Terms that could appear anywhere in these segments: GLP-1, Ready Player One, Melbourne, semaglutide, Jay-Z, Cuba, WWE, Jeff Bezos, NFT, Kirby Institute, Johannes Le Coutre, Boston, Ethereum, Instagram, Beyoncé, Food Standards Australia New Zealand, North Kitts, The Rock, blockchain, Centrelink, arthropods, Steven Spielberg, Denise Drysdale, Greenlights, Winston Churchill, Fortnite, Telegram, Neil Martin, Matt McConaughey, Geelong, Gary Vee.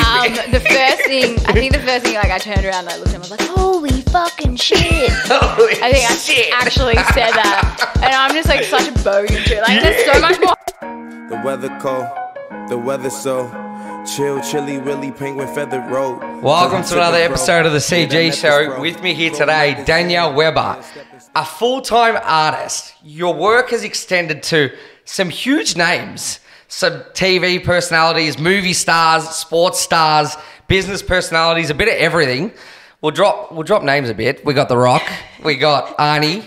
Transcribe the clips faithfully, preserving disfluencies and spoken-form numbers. Um, the first thing, I think the first thing, like I turned around and I looked at him, I was like, holy fucking shit. Holy I think shit. I actually said that. And I'm just like such a bogan too. Like yeah. There's so much more. The weather cold, the weather so chill, chilly, willy, penguin, feathered road. Welcome to another episode of the C G Show. With me here today, Danielle Weber, a full-time artist. Your work has extended to some huge names. Some T V personalities, movie stars, sports stars, business personalities, a bit of everything. We'll drop we'll drop names a bit. We got The Rock. We got Arnie,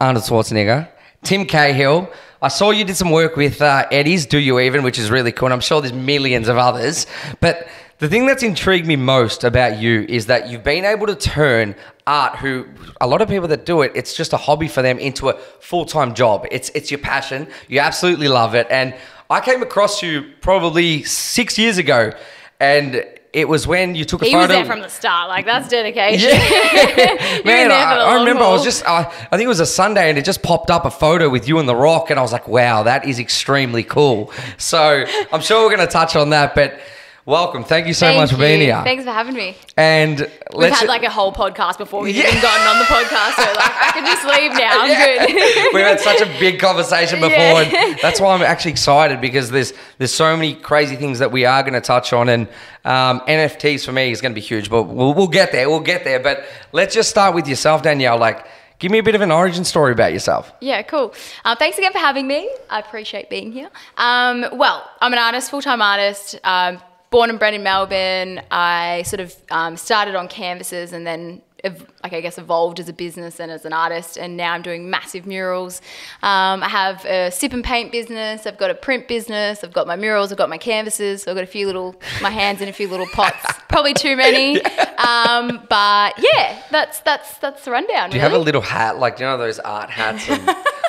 Arnold Schwarzenegger, Tim Cahill. I saw you did some work with uh, Eddie's Do You Even, which is really cool. And I'm sure there's millions of others. But the thing that's intrigued me most about you is that you've been able to turn art, who a lot of people that do it, it's just a hobby for them, into a full-time job. It's, it's your passion. You absolutely love it. And I came across you probably six years ago, and it was when you took a he photo. He was there from the start. Like, that's dedication. Yeah. Man, I, I remember haul. I was just, I, I think it was a Sunday, and it just popped up a photo with you and The Rock, and I was like, wow, that is extremely cool. So I'm sure we're going to touch on that, but welcome. Thank you so Thank much you. for being here. Thanks for having me. And We've let's had like a whole podcast before we've yeah. even gotten on the podcast. So like, I can just leave now. I'm yeah. good. We've had such a big conversation before. Yeah. And that's why I'm actually excited, because there's there's so many crazy things that we are going to touch on. And um, N F Ts for me is going to be huge. But we'll, we'll get there. We'll get there. But let's just start with yourself, Danielle. Like, give me a bit of an origin story about yourself. Yeah, cool. Uh, thanks again for having me. I appreciate being here. Um, well, I'm an artist, full-time artist. Um, Born and bred in Melbourne. I sort of um, started on canvases and then, like, I guess evolved as a business and as an artist, and now I'm doing massive murals. Um, I have a sip and paint business. I've got a print business. I've got my murals. I've got my canvases. So I've got a few little, my hands in a few little pots. Probably too many. Um, but yeah, that's that's that's the rundown. Do you really have a little hat, like, you know, those art hats? And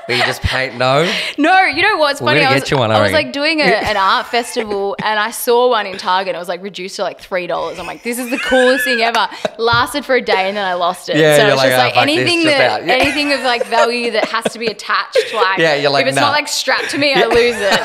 where you just paint, no? No, you know what's funny? I was, one, I was like doing a, an art festival, and I saw one in Target. It was like reduced to like three dollars. I'm like, this is the coolest thing ever. Lasted for a day and then I lost it. Yeah, so it's like, just like oh, anything this, that, yeah. anything of like value that has to be attached, like, yeah, you're like if it's nah. not like strapped to me, yeah. I lose it.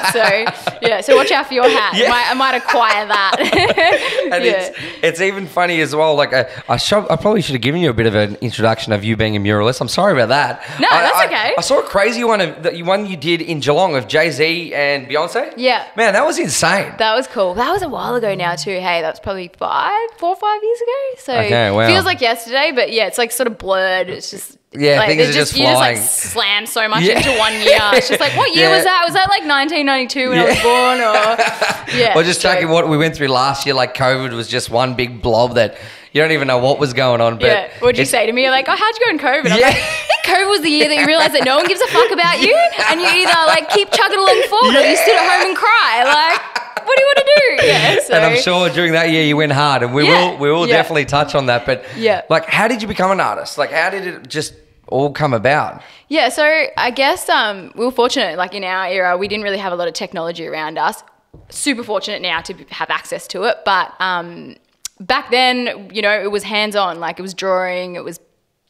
So yeah, so watch out for your hat. Yeah. I, might, I might acquire that. And yeah. it's, it's even funny as well. Like I, I, show, I probably should have given you a bit of an introduction of you being a muralist. I'm sorry about that. No, I, that's I, okay. I saw a crazy one of the one you did in Geelong of Jay-Z and Beyonce. Yeah, man, that was insane. That was cool. That was a while ago now too. Hey, that was probably five, four or five years ago. So okay, wow. Feels like yesterday, but yeah, it's like sort of blurred. It's just yeah, like, things are just, just flying. You just like slam so much yeah. into one year. It's just like, what year yeah. was that? Was that like nineteen ninety-two when yeah. I was born, or yeah? Well, just so. Checking what we went through last year. Like COVID was just one big blob that you don't even know what was going on. But yeah. What'd you say to me? You're like, oh, how'd you go in COVID? I was yeah. like, I think COVID was the year that you realised that no one gives a fuck about you, and you either like keep chugging along forward yeah. or you sit at home and cry. Like, what do you want to do? Yeah, so. And I'm sure during that year you went hard, and we yeah. will we will yeah. definitely touch on that. But yeah, like, how did you become an artist? Like, how did it just all come about? Yeah, so I guess um, we were fortunate. Like in our era, we didn't really have a lot of technology around us. Super fortunate now to have access to it, but. Um, Back then, you know, it was hands-on. Like, it was drawing, it was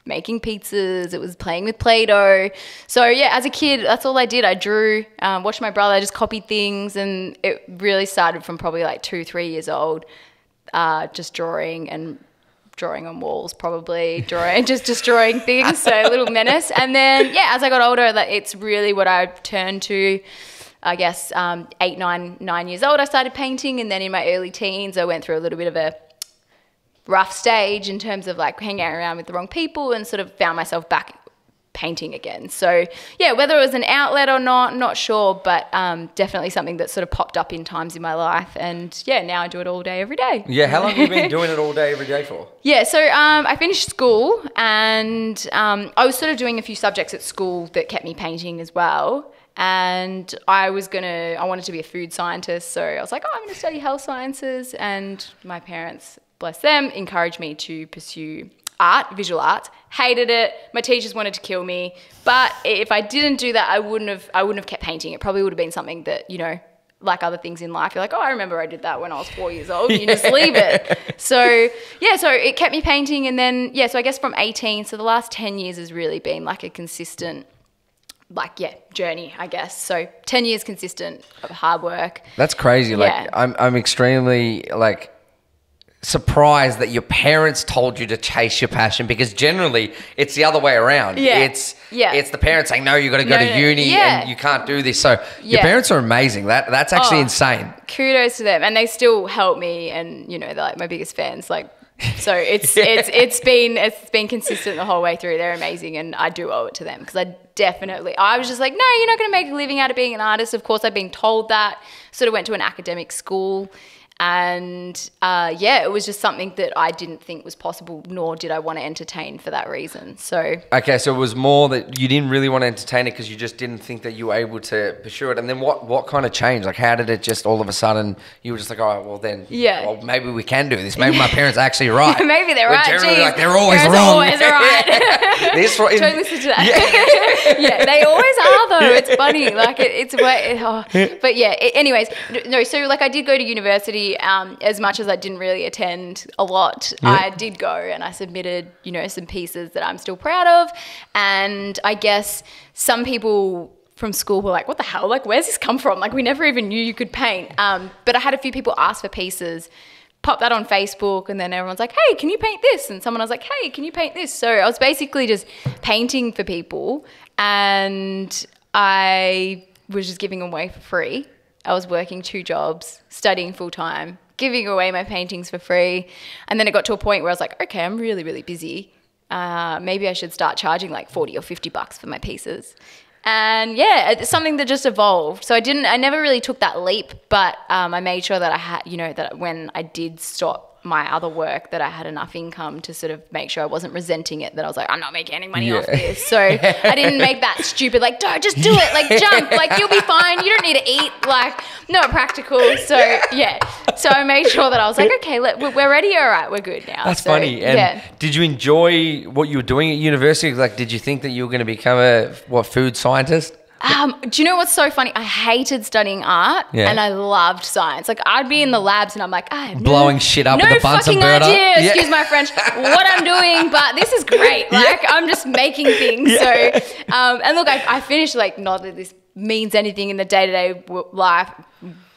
making pizzas, it was playing with Play-Doh. So, yeah, as a kid, that's all I did. I drew, um, watched my brother, I just copied things, and it really started from probably like two, three years old, uh, just drawing and drawing on walls probably, drawing, just destroying things, so a little menace. And then, yeah, as I got older, like, it's really what I turned to. I guess um, eight, nine, nine years old, I started painting, and then in my early teens, I went through a little bit of a rough stage in terms of like hanging out around with the wrong people, and sort of found myself back painting again. So yeah, whether it was an outlet or not, not sure, but um, definitely something that sort of popped up in times in my life. And yeah, now I do it all day, every day. Yeah, how long have you been doing it all day, every day for? Yeah, so um, I finished school, and um, I was sort of doing a few subjects at school that kept me painting as well. And I was going to, I wanted to be a food scientist. So I was like, oh, I'm going to study health sciences. And my parents, bless them, encouraged me to pursue art, visual arts. Hated it. My teachers wanted to kill me. But if I didn't do that, I wouldn't have, I wouldn't have kept painting. It probably would have been something that, you know, like other things in life, you're like, oh, I remember I did that when I was four years old. You yeah. just leave it. So yeah, so it kept me painting. And then, yeah, so I guess from eighteen, so the last ten years has really been like a consistent like, yeah, journey, I guess. So ten years consistent of hard work. That's crazy. Yeah. Like, I'm, I'm extremely, like, surprised that your parents told you to chase your passion, because generally it's the other way around. Yeah. It's yeah. it's the parents saying, no, you got to go no, to no, uni yeah. and you can't do this. So yeah. your parents are amazing. That That's actually oh, insane. Kudos to them. And they still help me, and, you know, they're like my biggest fans. Like, so it's yeah. it's it's been it's been consistent the whole way through. They're amazing, and I do owe it to them, because I definitely I was just like, no, you're not going to make a living out of being an artist. Of course, I've been told that. Sort of went to an academic school, and uh, yeah, it was just something that I didn't think was possible, nor did I want to entertain for that reason. So okay, so it was more that you didn't really want to entertain it because you just didn't think that you were able to pursue it. And then what what kind of change? Like, how did it just all of a sudden you were just like, oh well, then yeah, well, maybe we can do this. Maybe my parents are actually right. Maybe they're we're right. Generally Jeez. Like they're always parents wrong. Are always right. This don't listen to that. Yeah. yeah, they always are though. It's funny. Like it, it's way. Oh. But yeah. It, anyways, no. So like I did go to university. Um, as much as I didn't really attend a lot, yeah. I did go and I submitted, you know, some pieces that I'm still proud of. And I guess some people from school were like, what the hell? Like, where's this come from? Like, we never even knew you could paint. Um, but I had a few people ask for pieces, pop that on Facebook, and then everyone's like, hey, can you paint this? And someone was like, hey, can you paint this? So I was basically just painting for people, and I was just giving away for free. I was working two jobs, studying full-time, giving away my paintings for free. And then it got to a point where I was like, okay, I'm really, really busy. Uh, maybe I should start charging like forty or fifty bucks for my pieces. And yeah, it's something that just evolved. So I didn't, I never really took that leap, but um, I made sure that I had, you know, that when I did stop my other work, that I had enough income to sort of make sure I wasn't resenting it, that I was like, I'm not making any money yeah. off this. So I didn't make that stupid, like, don't just do it, like jump, like you'll be fine, you don't need to eat, like not practical. So yeah, so I made sure that I was like, okay, let, we're ready, all right, we're good now. That's so funny. And yeah. did you enjoy what you were doing at university? Like, did you think that you were going to become a, what, food scientist? Um, do you know what's so funny? I hated studying art yeah. and I loved science. Like, I'd be in the labs and I'm like, I have blowing no, shit up no with the Bunsen burner. Idea, yeah. excuse my French, what I'm doing, but this is great. Like, yeah. I'm just making things. Yeah. So, um, and look, I, I finished, like, not that this means anything in the day-to-day -day life,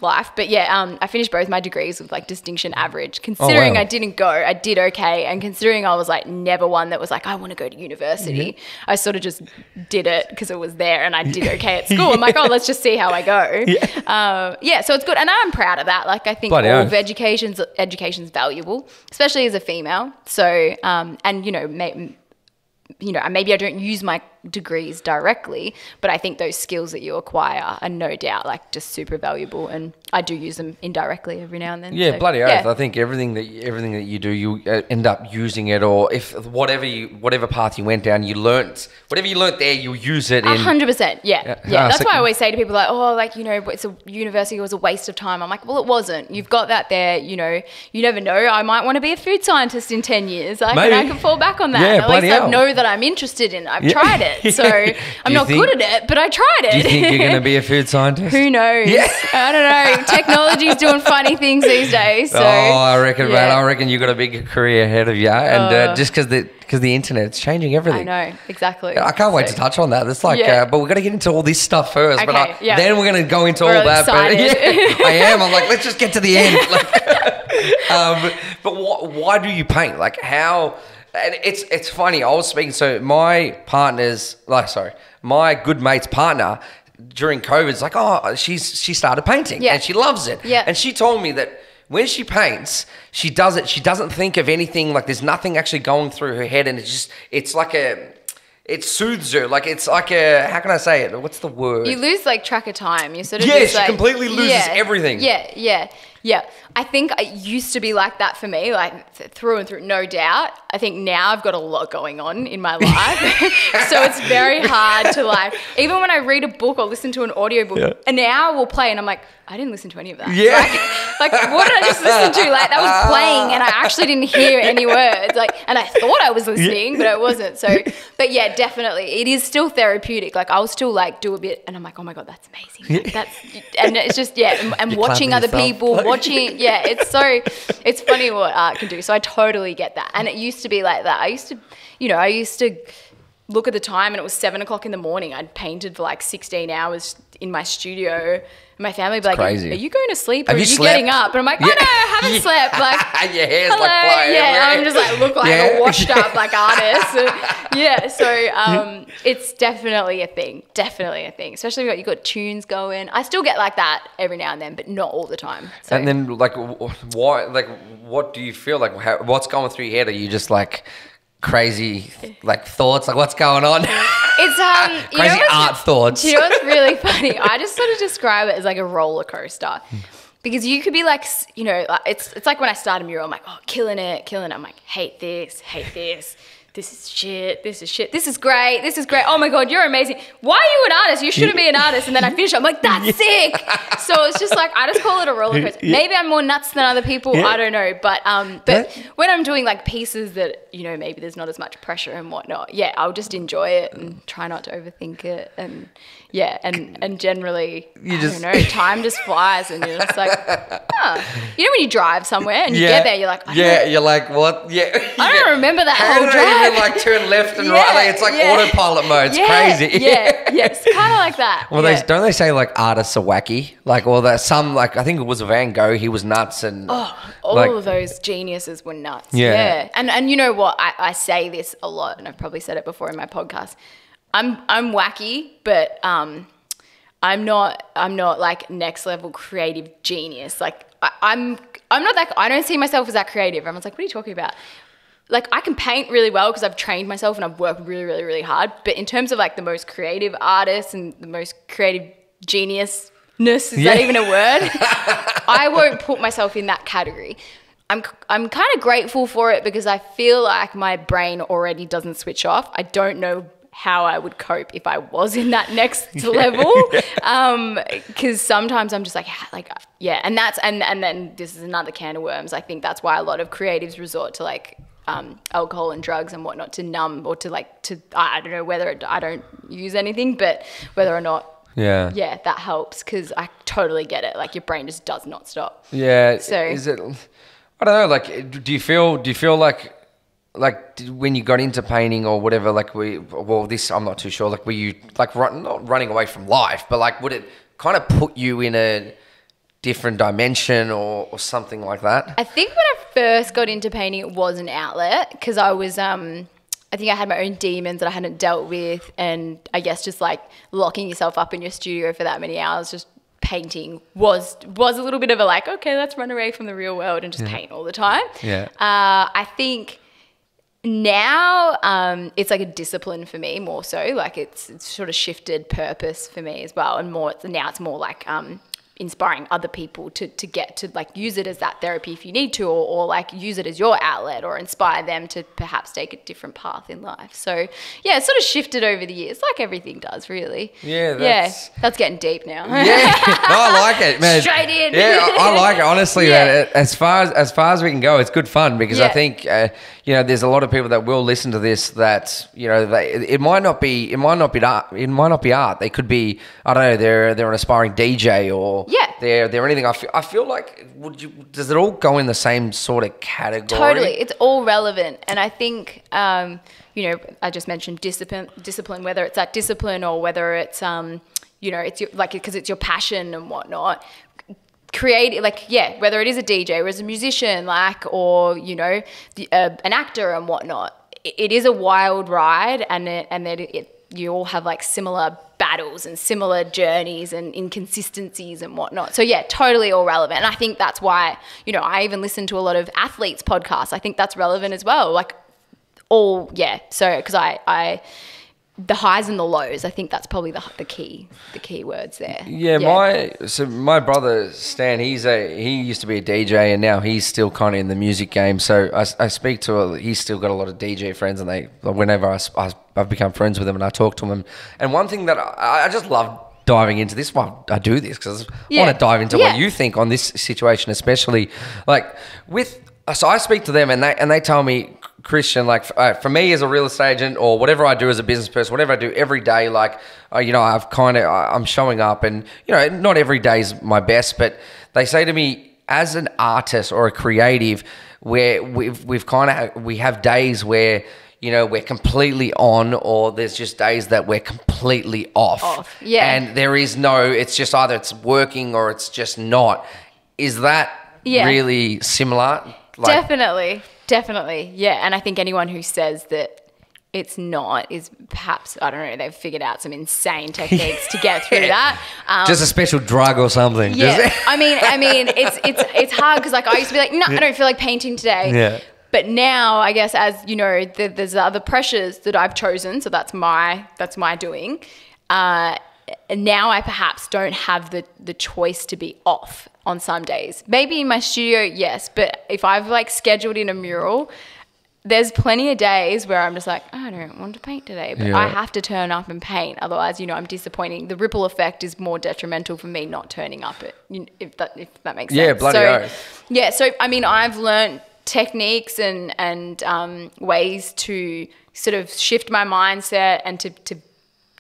life, but yeah, um, I finished both my degrees with like distinction average. Considering oh, wow. I didn't go, I did okay. And considering I was like never one that was like, I want to go to university, yeah. I sort of just did it because it was there and I did okay at school. I'm like, oh, let's just see how I go. Yeah, uh, yeah, so it's good. And I'm proud of that. Like, I think Bloody all own. of education's, education's valuable, especially as a female. So, um, and you know, mate, you know, maybe I don't use my degrees directly, but I think those skills that you acquire are no doubt like just super valuable, and I do use them indirectly every now and then. Yeah, so, bloody yeah. oath. I think everything that everything that you do, you end up using it, or if whatever you whatever path you went down, you learnt whatever you learnt there, you use it. A hundred percent. Yeah, yeah. yeah. That's why I always say to people like, oh, like you know, it's a university was a waste of time. I'm like, well, it wasn't. You've got that there. You know, you never know. I might want to be a food scientist in ten years. Like, and I can fall back on that. Yeah, at least hell. I know that I'm interested in. I've yeah. tried it. So I'm not think, good at it, but I tried it. Do you think you're going to be a food scientist? Who knows? Yeah. I don't know. Technology's doing funny things these days. So, oh, I reckon, yeah. man. I reckon you've got a big career ahead of you. And uh, uh, just because the because the internet's changing everything. I know, exactly. I can't so, wait to touch on that. That's like, yeah. uh, but we've got to get into all this stuff first. Okay, but I, yeah. then we're going to go into we're all really that. Excited. But yeah, I am. I'm like, let's just get to the end. Like, um, but wh why do you paint? Like, how? And it's it's funny. I was speaking. So my partner's like, sorry, my good mate's partner during COVID is like, oh, she's she started painting yeah. and she loves it. Yeah. And she told me that when she paints, she does it. She doesn't think of anything. Like, there's nothing actually going through her head, and it's just it's like a. It soothes her. Like, it's like a, how can I say it? What's the word? You lose like track of time. You sort of, yeah, just, she like, completely loses yeah, everything. Yeah, yeah, yeah. I think it used to be like that for me, like through and through, no doubt. I think now I've got a lot going on in my life. So it's very hard to like, even when I read a book or listen to an audiobook, yeah. an hour will play and I'm like, I didn't listen to any of that. Yeah. Like, like, what did I just listen to? Like, that was playing and I actually didn't hear any words. Like, and I thought I was listening, yeah. but I wasn't. So, but yeah, definitely. It is still therapeutic. Like, I'll still like do a bit and I'm like, oh my God, that's amazing. Like, that's, and it's just, yeah. And, and watching other yourself. people, watching. Yeah. It's so, it's funny what art can do. So I totally get that. And it used to be like that. I used to, you know, I used to look at the time and it was seven o'clock in the morning. I'd painted for like sixteen hours in my studio. And my family would be like, crazy. Are you going to sleep or are you, you getting up? And I'm like, oh, yeah. no, I haven't yeah. slept. Like, your hair's hello. Like flying. Yeah, and I'm just like, look like yeah. a washed up like artist. And, yeah, so um, it's definitely a thing, definitely a thing. Especially if you've got tunes going. I still get like that every now and then, but not all the time. So. And then like, why, like, what do you feel like? How, what's going through your head? Are you just like crazy like thoughts? Like what's going on? It's um you crazy know art thoughts. You know what's really funny? I just sort of describe it as like a roller coaster, because you could be like, you know, like it's it's like when I start a mural, I'm like, oh, killing it, killing it. I'm like, hate this, hate this. This is shit, this is shit, this is great, this is great. Oh my God, you're amazing. Why are you an artist? You shouldn't be an artist. And then I finish up, I'm like, that's yeah. sick. So it's just like, I just call it a roller coaster. Yeah. Maybe I'm more nuts than other people, yeah. I don't know. But um, but yeah. when I'm doing like pieces that, you know, maybe there's not as much pressure and whatnot, yeah, I'll just enjoy it and try not to overthink it. And yeah, and, and generally, you I just, don't know, time just flies and you're just like, oh. You know when you drive somewhere and you yeah. get there, you're like, I yeah, don't, you're like, what? Yeah, I don't yeah. remember that whole drive. Like turn left and yeah, right, like it's like yeah. autopilot mode. It's yeah, crazy. Yeah, yeah, it's kind of like that. Well, yeah. they don't they say like artists are wacky, like or that some like I think it was Van Gogh. He was nuts, and oh, all like, of those geniuses were nuts. Yeah, yeah. and and you know what? I, I say this a lot, and I've probably said it before in my podcast. I'm I'm wacky, but um, I'm not I'm not like next level creative genius. Like I, I'm I'm not that. I don't see myself as that creative. Everyone's like, what are you talking about? Like I can paint really well because I've trained myself and I've worked really, really, really hard. But in terms of like the most creative artist and the most creative geniusness, is yeah. that even a word? I won't put myself in that category. I'm, I'm kind of grateful for it because I feel like my brain already doesn't switch off. I don't know how I would cope if I was in that next level. Um, cause sometimes I'm just like, like, yeah. And that's, and, and then this is another can of worms. I think that's why a lot of creatives resort to like, Um, alcohol and drugs and whatnot to numb or to like to I don't know whether it, I don't use anything, but whether or not yeah yeah that helps, because I totally get it, like your brain just does not stop. Yeah, so is it I don't know, like do you feel do you feel like like when you got into painting or whatever, like we well this I'm not too sure, like were you like run, not running away from life, but like would it kind of put you in a different dimension or, or something like that? I think when I first got into painting, it was an outlet because I was, um, I think I had my own demons that I hadn't dealt with, and I guess just like locking yourself up in your studio for that many hours, just painting was was a little bit of a like, okay, let's run away from the real world and just yeah. paint all the time. Yeah. Uh, I think now um, it's like a discipline for me more so, like it's, it's sort of shifted purpose for me as well, and more now it's more like um, inspiring other people to to get to like use it as that therapy if you need to, or, or like use it as your outlet or inspire them to perhaps take a different path in life. So yeah, it's sort of shifted over the years, like everything does really. Yeah, that's, yeah, that's getting deep now. Yeah, no, I like it, man. Straight in. Yeah, I like it honestly. Yeah. Man, as far as as far as we can go, it's good fun because yeah. I think uh, you know there's a lot of people that will listen to this that you know they, it might not be it might not be art it might not be art. They could be I don't know they're they're an aspiring D J or. Yeah, they're they're anything. I feel, I feel like would you does it all go in the same sort of category? Totally, it's all relevant, and I think um, you know I just mentioned discipline, discipline. Whether it's that discipline or whether it's um, you know it's your, like because it's your passion and whatnot. Create like yeah, whether it is a D J or as a musician, like or you know the, uh, an actor and whatnot. It, it is a wild ride, and it, and that it, it you all have like similar battles and similar journeys and inconsistencies and whatnot. So yeah, totally all relevant. And I think that's why, you know, I even listen to a lot of athletes' podcasts. I think that's relevant as well. Like all, yeah. So, cause I, I, the highs and the lows, I think that's probably the, the key, the key words there. Yeah, yeah. My, so my brother Stan, he's a, he used to be a D J and now he's still kind of in the music game. So I, I speak to, a, he's still got a lot of D J friends and they, whenever I, I I've become friends with them and I talk to them. And one thing that I, I just love diving into this, why I do this because I yeah. want to dive into yeah. what you think on this situation, especially like with, so I speak to them and they, and they tell me, Christian, like uh, for me as a real estate agent or whatever I do as a business person, whatever I do every day, like, uh, you know, I've kind of, I'm showing up and, you know, not every day is my best, but they say to me, as an artist or a creative where we've, we've kind of, we have days where, you know, we're completely on, or there's just days that we're completely off. off. Yeah. And there is no, it's just either it's working or it's just not. Is that yeah. really similar? Like, definitely. Definitely. Yeah. And I think anyone who says that it's not is perhaps, I don't know, they've figured out some insane techniques to get through that. Um, just a special drug or something. Yeah. I mean, I mean, it's, it's, it's hard because, like, I used to be like, no, I don't feel like painting today. Yeah. But now, I guess, as you know, the, there's other pressures that I've chosen, so that's my that's my doing. Uh, and now I perhaps don't have the the choice to be off on some days. Maybe in my studio, yes, but if I've like scheduled in a mural, there's plenty of days where I'm just like, oh, I don't want to paint today, but yeah. I have to turn up and paint. Otherwise, you know, I'm disappointing. The ripple effect is more detrimental for me not turning up. It, if that if that makes yeah, sense. Yeah, bloody so, oath. Yeah, so I mean, I've learned techniques and and um, ways to sort of shift my mindset and to to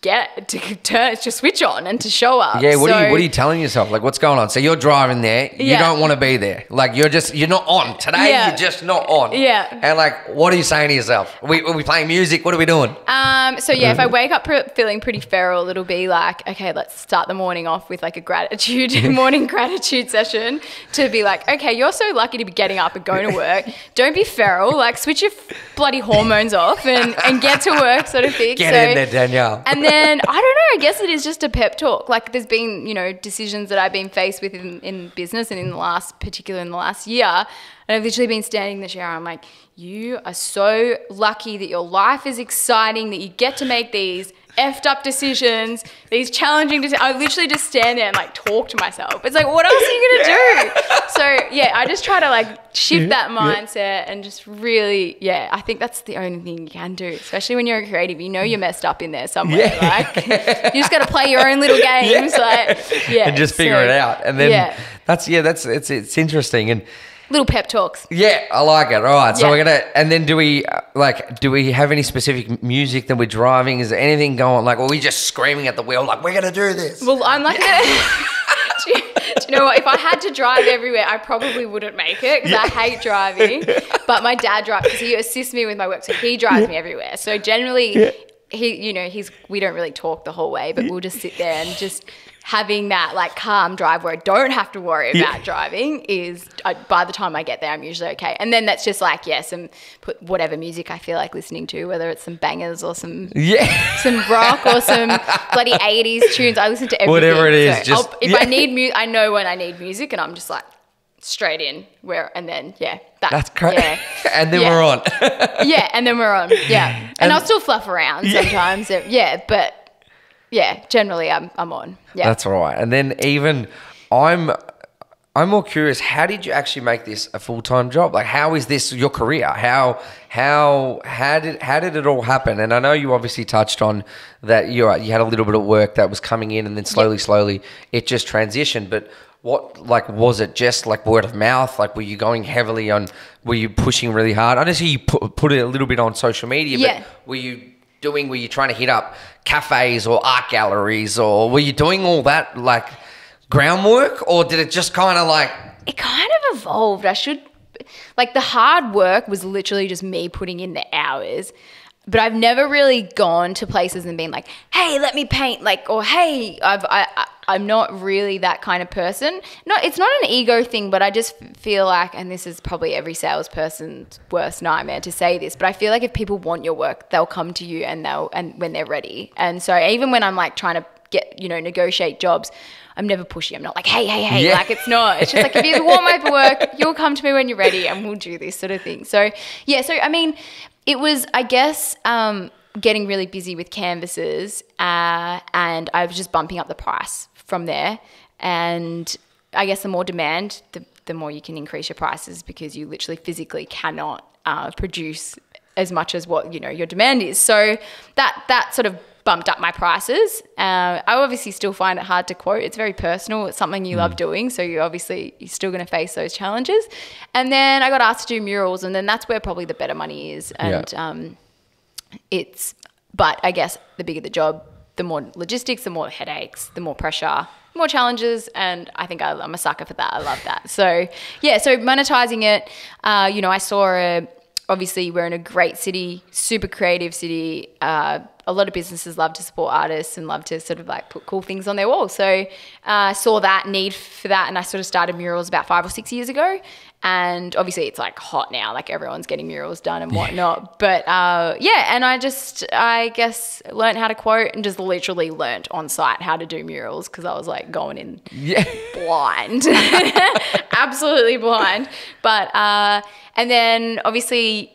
get to turn to switch on and to show up. Yeah, what so, are you what are you telling yourself? Like, what's going on? So you're driving there, you yeah. don't want to be there. Like, you're just you're not on today. Yeah. You're just not on. Yeah. And like, what are you saying to yourself? Are we are we playing music? What are we doing? Um. So yeah, if I wake up pre feeling pretty feral, it'll be like, okay, let's start the morning off with like a gratitude morning gratitude session to be like, okay, you're so lucky to be getting up and going to work. Don't be feral. Like, switch your bloody hormones off and and get to work, sort of thing. Get so, in there, Danielle. And then And I don't know, I guess it is just a pep talk. Like, there's been, you know, decisions that I've been faced with in, in business and in the last, particularly in the last year. And I've literally been standing in the shower. I'm like, you are so lucky that your life is exciting, that you get to make these effed up decisions, these challenging decisions. I literally just stand there and like talk to myself. It's like, what else are you going to do? So yeah, I just try to like shift that mindset and just really, yeah, I think that's the only thing you can do, especially when you're a creative. You know you're messed up in there somewhere. Yeah. Like, you just got to play your own little games. Yeah. Like, yeah. And just figure so, it out. And then yeah. that's, yeah, that's, it's, it's interesting. And little pep talks. Yeah, I like it. All right, so yeah. we're going to – and then do we uh, – like, do we have any specific music that we're driving? Is there anything going – like, are we just screaming at the wheel like, we're going to do this? Well, I'm like yeah. – do, do you know what? If I had to drive everywhere, I probably wouldn't make it because yeah. I hate driving. But my dad drives – because he assists me with my work, so he drives yeah. me everywhere. So generally yeah. he – you know, he's – we don't really talk the whole way, but we'll just sit there and just – having that like calm drive where I don't have to worry about yeah. driving is I, by the time I get there, I'm usually okay. And then that's just like, yeah, some put whatever music I feel like listening to, whether it's some bangers or some yeah. some rock or some bloody eighties tunes. I listen to everything. Whatever it is. So just, if yeah. I need music, I know when I need music and I'm just like straight in where, and then, yeah. That, that's crazy. Yeah. And then yeah. we're on. yeah. And then we're on. Yeah. And, and I'll still fluff around yeah. sometimes. Yeah. But. Yeah, generally I'm I'm on. Yeah, that's right. And then even I'm I'm more curious. How did you actually make this a full time job? Like, how is this your career? How how how did how did it all happen? And I know you obviously touched on that. You you had a little bit of work that was coming in, and then slowly, yep. slowly, it just transitioned. But what, like, was it just like word of mouth? Like, were you going heavily on? Were you pushing really hard? I know you put put it a little bit on social media, yeah. but were you doing? Were you trying to hit up cafes or art galleries, or were you doing all that like groundwork, or did it just kind of like it kind of evolved? I should like the hard work was literally just me putting in the hours, but I've never really gone to places and been like, hey, let me paint, like, or hey, I've I, I I'm not really that kind of person. No, it's not an ego thing, but I just feel like, and this is probably every salesperson's worst nightmare to say this, but I feel like if people want your work, they'll come to you and they'll, and when they're ready. And so even when I'm like trying to get, you know, negotiate jobs, I'm never pushy. I'm not like, hey, hey, hey, yeah. like it's not. It's just like, if you want my work, you'll come to me when you're ready and we'll do this sort of thing. So yeah, so I mean, it was, I guess, um, getting really busy with canvases uh, and I was just bumping up the price from there. And I guess the more demand, the, the more you can increase your prices because you literally physically cannot uh, produce as much as what, you know, your demand is. So that that sort of bumped up my prices. Uh, I obviously still find it hard to quote. It's very personal. It's something you mm. love doing. So you obviously, you're still going to face those challenges. And then I got asked to do murals, and then that's where probably the better money is. And yeah. um, it's, but I guess the bigger the job, the more logistics, the more headaches, the more pressure, more challenges. And I think I, I'm a sucker for that. I love that. So yeah, so monetizing it, uh, you know, I saw a, obviously we're in a great city, super creative city. Uh, a lot of businesses love to support artists and love to sort of like put cool things on their wall. So uh, I saw that need for that, and I sort of started murals about five or six years ago. And obviously it's like hot now, like everyone's getting murals done and whatnot. But uh, yeah, and I just, I guess, learned how to quote and just literally learnt on site how to do murals because I was like going in yeah. blind, absolutely blind. But, uh, and then obviously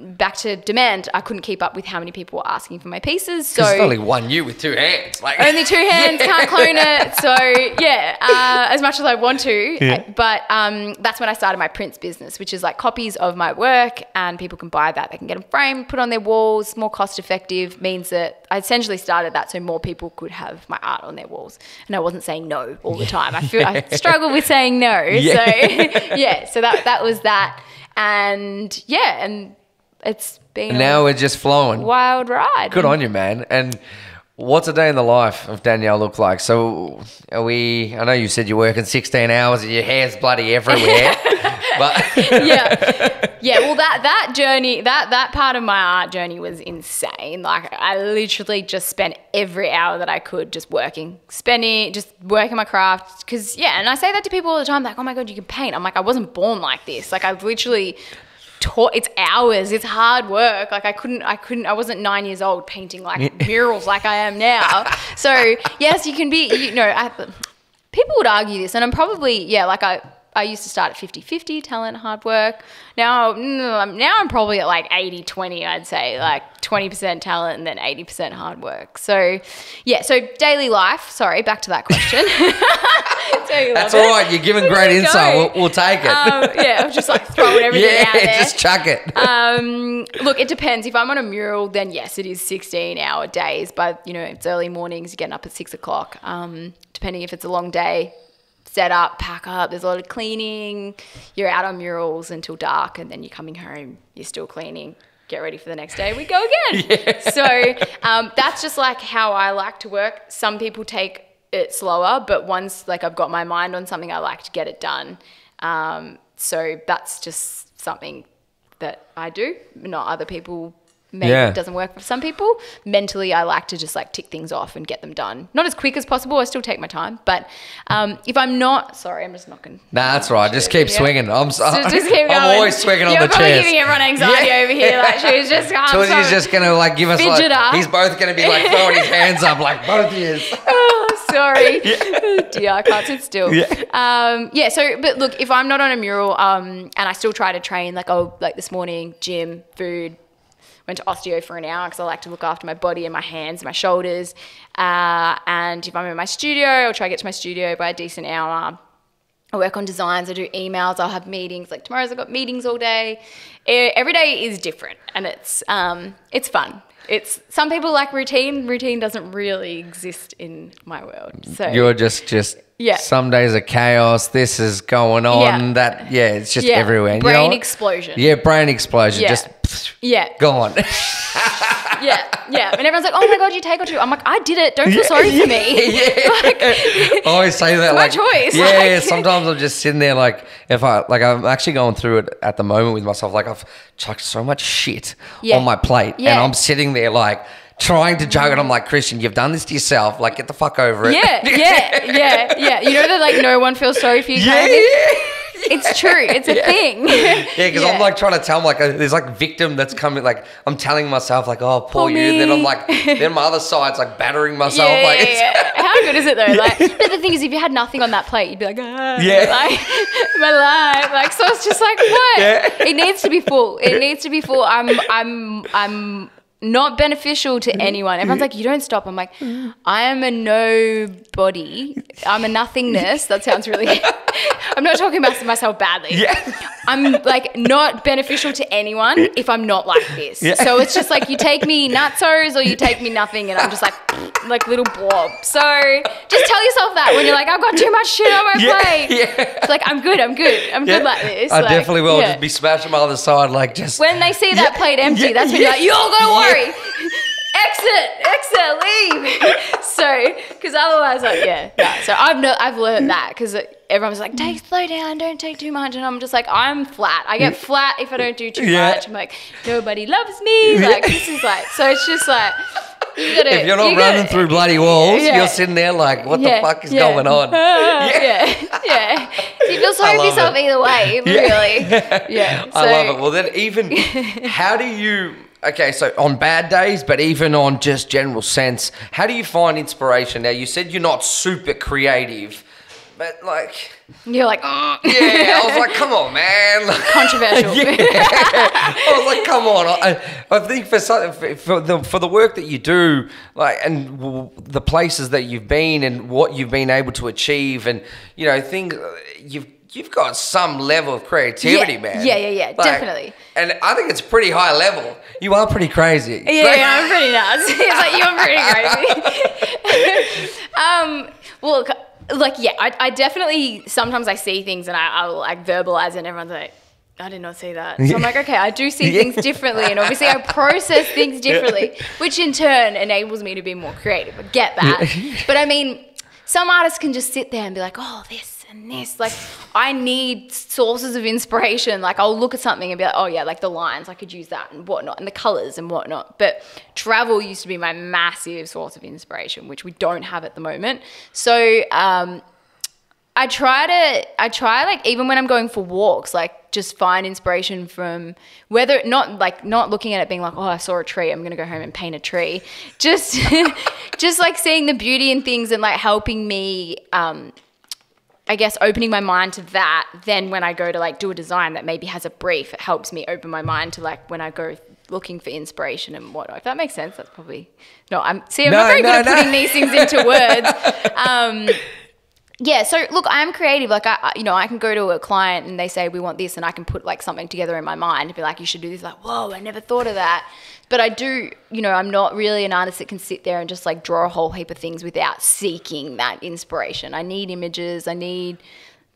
back to demand, I couldn't keep up with how many people were asking for my pieces. So it's only one you with two hands. Like only two hands, yeah. Can't clone it. So yeah, uh, as much as I want to. Yeah. But um, that's when I started my prints business, which is like copies of my work, and people can buy that. They can get them framed, put on their walls, more cost effective, means that I essentially started that so more people could have my art on their walls. And I wasn't saying no all the time. I feel I struggle with saying no. Yeah. So yeah, so that, that was that. And yeah, and it's been and now we're just flowing. Wild ride. Good on you, man. And what's a day in the life of Danielle look like? So are we, I know you said you're working sixteen hours and your hair's bloody everywhere. But yeah. Yeah, well that that journey, that that part of my art journey was insane. Like I literally just spent every hour that I could just working, spending, just working my craft. Because yeah, and I say that to people all the time, like, oh my God, you can paint. I'm like, I wasn't born like this. Like I literally taught, it's hours, it's hard work. Like I couldn't, I couldn't, I wasn't nine years old painting like murals like I am now. So yes, you can be, you know, I, people would argue this, and I'm probably, yeah, like I, I used to start at fifty fifty, talent, hard work. Now, now I'm probably at like eighty twenty, I'd say, like twenty percent talent and then eighty percent hard work. So yeah, so daily life, sorry, back to that question. That's all right. You're giving great insight. We'll, we'll take it. Um, yeah, I'm just like throwing everything yeah, out there. Yeah, just chuck it. Um, look, it depends. If I'm on a mural, then yes, it is sixteen hour days, but you know, it's early mornings, you're getting up at six o'clock, um, depending if it's a long day. Set up, pack up, there's a lot of cleaning. You're out on murals until dark, and then you're coming home, you're still cleaning, get ready for the next day, we go again. Yeah. So um, that's just like how I like to work. Some people take it slower, but once like I've got my mind on something, I like to get it done. Um, so that's just something that I do, not other people. Maybe yeah. It doesn't work for some people. Mentally, I like to just like tick things off and get them done. Not as quick as possible. I still take my time. But um, if I'm not, sorry, I'm just not going to. Nah, that's right. Just keep yeah. swinging. I'm so, just, just keep going. I'm always swinging You're on the chairs. You're probably giving everyone anxiety yeah. over here. Like she's just going. Georgie's so just going to like give us like. Up. He's both going to be like throwing his hands up like both ears. Oh, sorry. Yeah. Oh, dear, I can't sit still. Yeah. Um, yeah. So, but look, if I'm not on a mural, um, and I still try to train, like oh, like this morning, gym, food. Went to osteo for an hour because I like to look after my body and my hands and my shoulders. Uh, and if I'm in my studio, I'll try to get to my studio by a decent hour. I work on designs. I do emails. I'll have meetings. Like tomorrow's I've got meetings all day. It, every day is different, and it's um, it's fun. It's some people like routine. Routine doesn't really exist in my world. So you're just just. Yeah. Some days are chaos. This is going on. Yeah. That yeah, it's just yeah. everywhere. And brain you know explosion. Yeah, brain explosion. Yeah. Just pfft, yeah. gone. Yeah, yeah. And everyone's like, "Oh my God, you take or two." I'm like, "I did it. Don't feel yeah. sorry for me." Yeah. Like, I always say that. It's like, my choice. Yeah. Like, yeah. Sometimes I'm just sitting there, like if I like, I'm actually going through it at the moment with myself. Like I've chucked so much shit yeah. on my plate, yeah. and I'm sitting there like. Trying to juggle, I'm like, Christian, you've done this to yourself. Like, get the fuck over it. Yeah, yeah, yeah, yeah. You know that, like, no one feels sorry for you. Yeah, kind of yeah, it's yeah. true. It's a yeah. thing. Yeah, because yeah. I'm like trying to tell, like, a, there's like victim that's coming. Like, I'm telling myself, like, oh, poor, poor you. Me. Then I'm like, then my other side's like battering myself. Yeah, like, yeah, it's yeah. How good is it though? Like, but the thing is, if you had nothing on that plate, you'd be like, ah, yeah, like, my life. Like, so it's just like, what? Yeah. It needs to be full. It needs to be full. I'm, I'm, I'm. Not beneficial to anyone. Everyone's like, you don't stop. I'm like, I am a nobody. I'm a nothingness. That sounds really – I'm not talking about myself badly. Yeah. I'm, like, not beneficial to anyone if I'm not like this. Yeah. So it's just like you take me nutsos or you take me nothing, and I'm just like like little blob. So just tell yourself that when you're like, I've got too much shit on my yeah. plate. Yeah. It's like, I'm good. I'm good. I'm yeah. good like this. I like, definitely will yeah. just be smashing my other side like just – When they see that yeah. plate empty, yeah. that's when yeah. you're like, you're going to work. exit exit leave so because otherwise like yeah no, so I've no, I've learned that because everyone's like, take slow down, don't take too much. And I'm just like, I'm flat. I get flat if I don't do too yeah. much. I'm like, nobody loves me. Like, this is like, so it's just like, you gotta, if you're not you running gotta, through bloody walls, yeah. you're sitting there like, what yeah. the fuck is yeah. going on? Uh, yeah. Yeah. yeah. So you feel sorry for yourself it. either way, yeah. really. Yeah. So, I love it. Well, then even, how do you... Okay, so on bad days, but even on just general sense, how do you find inspiration? Now, you said you're not super creative, but like... You're like... Oh. Yeah, I was like, come on, man. Controversial. yeah. I was like, come on. I, I think for, some, for, the, for the work that you do, like, and the places that you've been and what you've been able to achieve and, you know, things you've... You've got some level of creativity, yeah, man. Yeah, yeah, yeah, like, definitely. And I think it's pretty high level. You are pretty crazy. Yeah, like, yeah, I'm pretty nuts. It's like, you're pretty crazy. um, well, like, yeah, I, I definitely, sometimes I see things and I, I will like verbalize it and everyone's like, I did not see that. So yeah. I'm like, okay, I do see yeah. things differently, and obviously I process things differently, yeah. which in turn enables me to be more creative. I get that. Yeah. But I mean, some artists can just sit there and be like, oh, this. And this, like, I need sources of inspiration. Like, I'll look at something and be like, oh yeah, like the lines, I could use that and whatnot, and the colors and whatnot. But travel used to be my massive source of inspiration, which we don't have at the moment. So um, I try to, I try like, even when I'm going for walks, like just find inspiration from whether, not like, not looking at it being like, oh, I saw a tree, I'm going to go home and paint a tree. Just, just like seeing the beauty in things and like helping me, um, I guess opening my mind to that, then when I go to like do a design that maybe has a brief, it helps me open my mind to like when I go looking for inspiration and whatnot. If that makes sense, that's probably no. I'm see, I'm no, not very no, good no. at putting these things into words. Um, yeah, so look, I'm creative. Like I, you know, I can go to a client and they say we want this, and I can put like something together in my mind and be like, you should do this. Like, whoa, I never thought of that. But I do, you know, I'm not really an artist that can sit there and just like draw a whole heap of things without seeking that inspiration. I need images. I need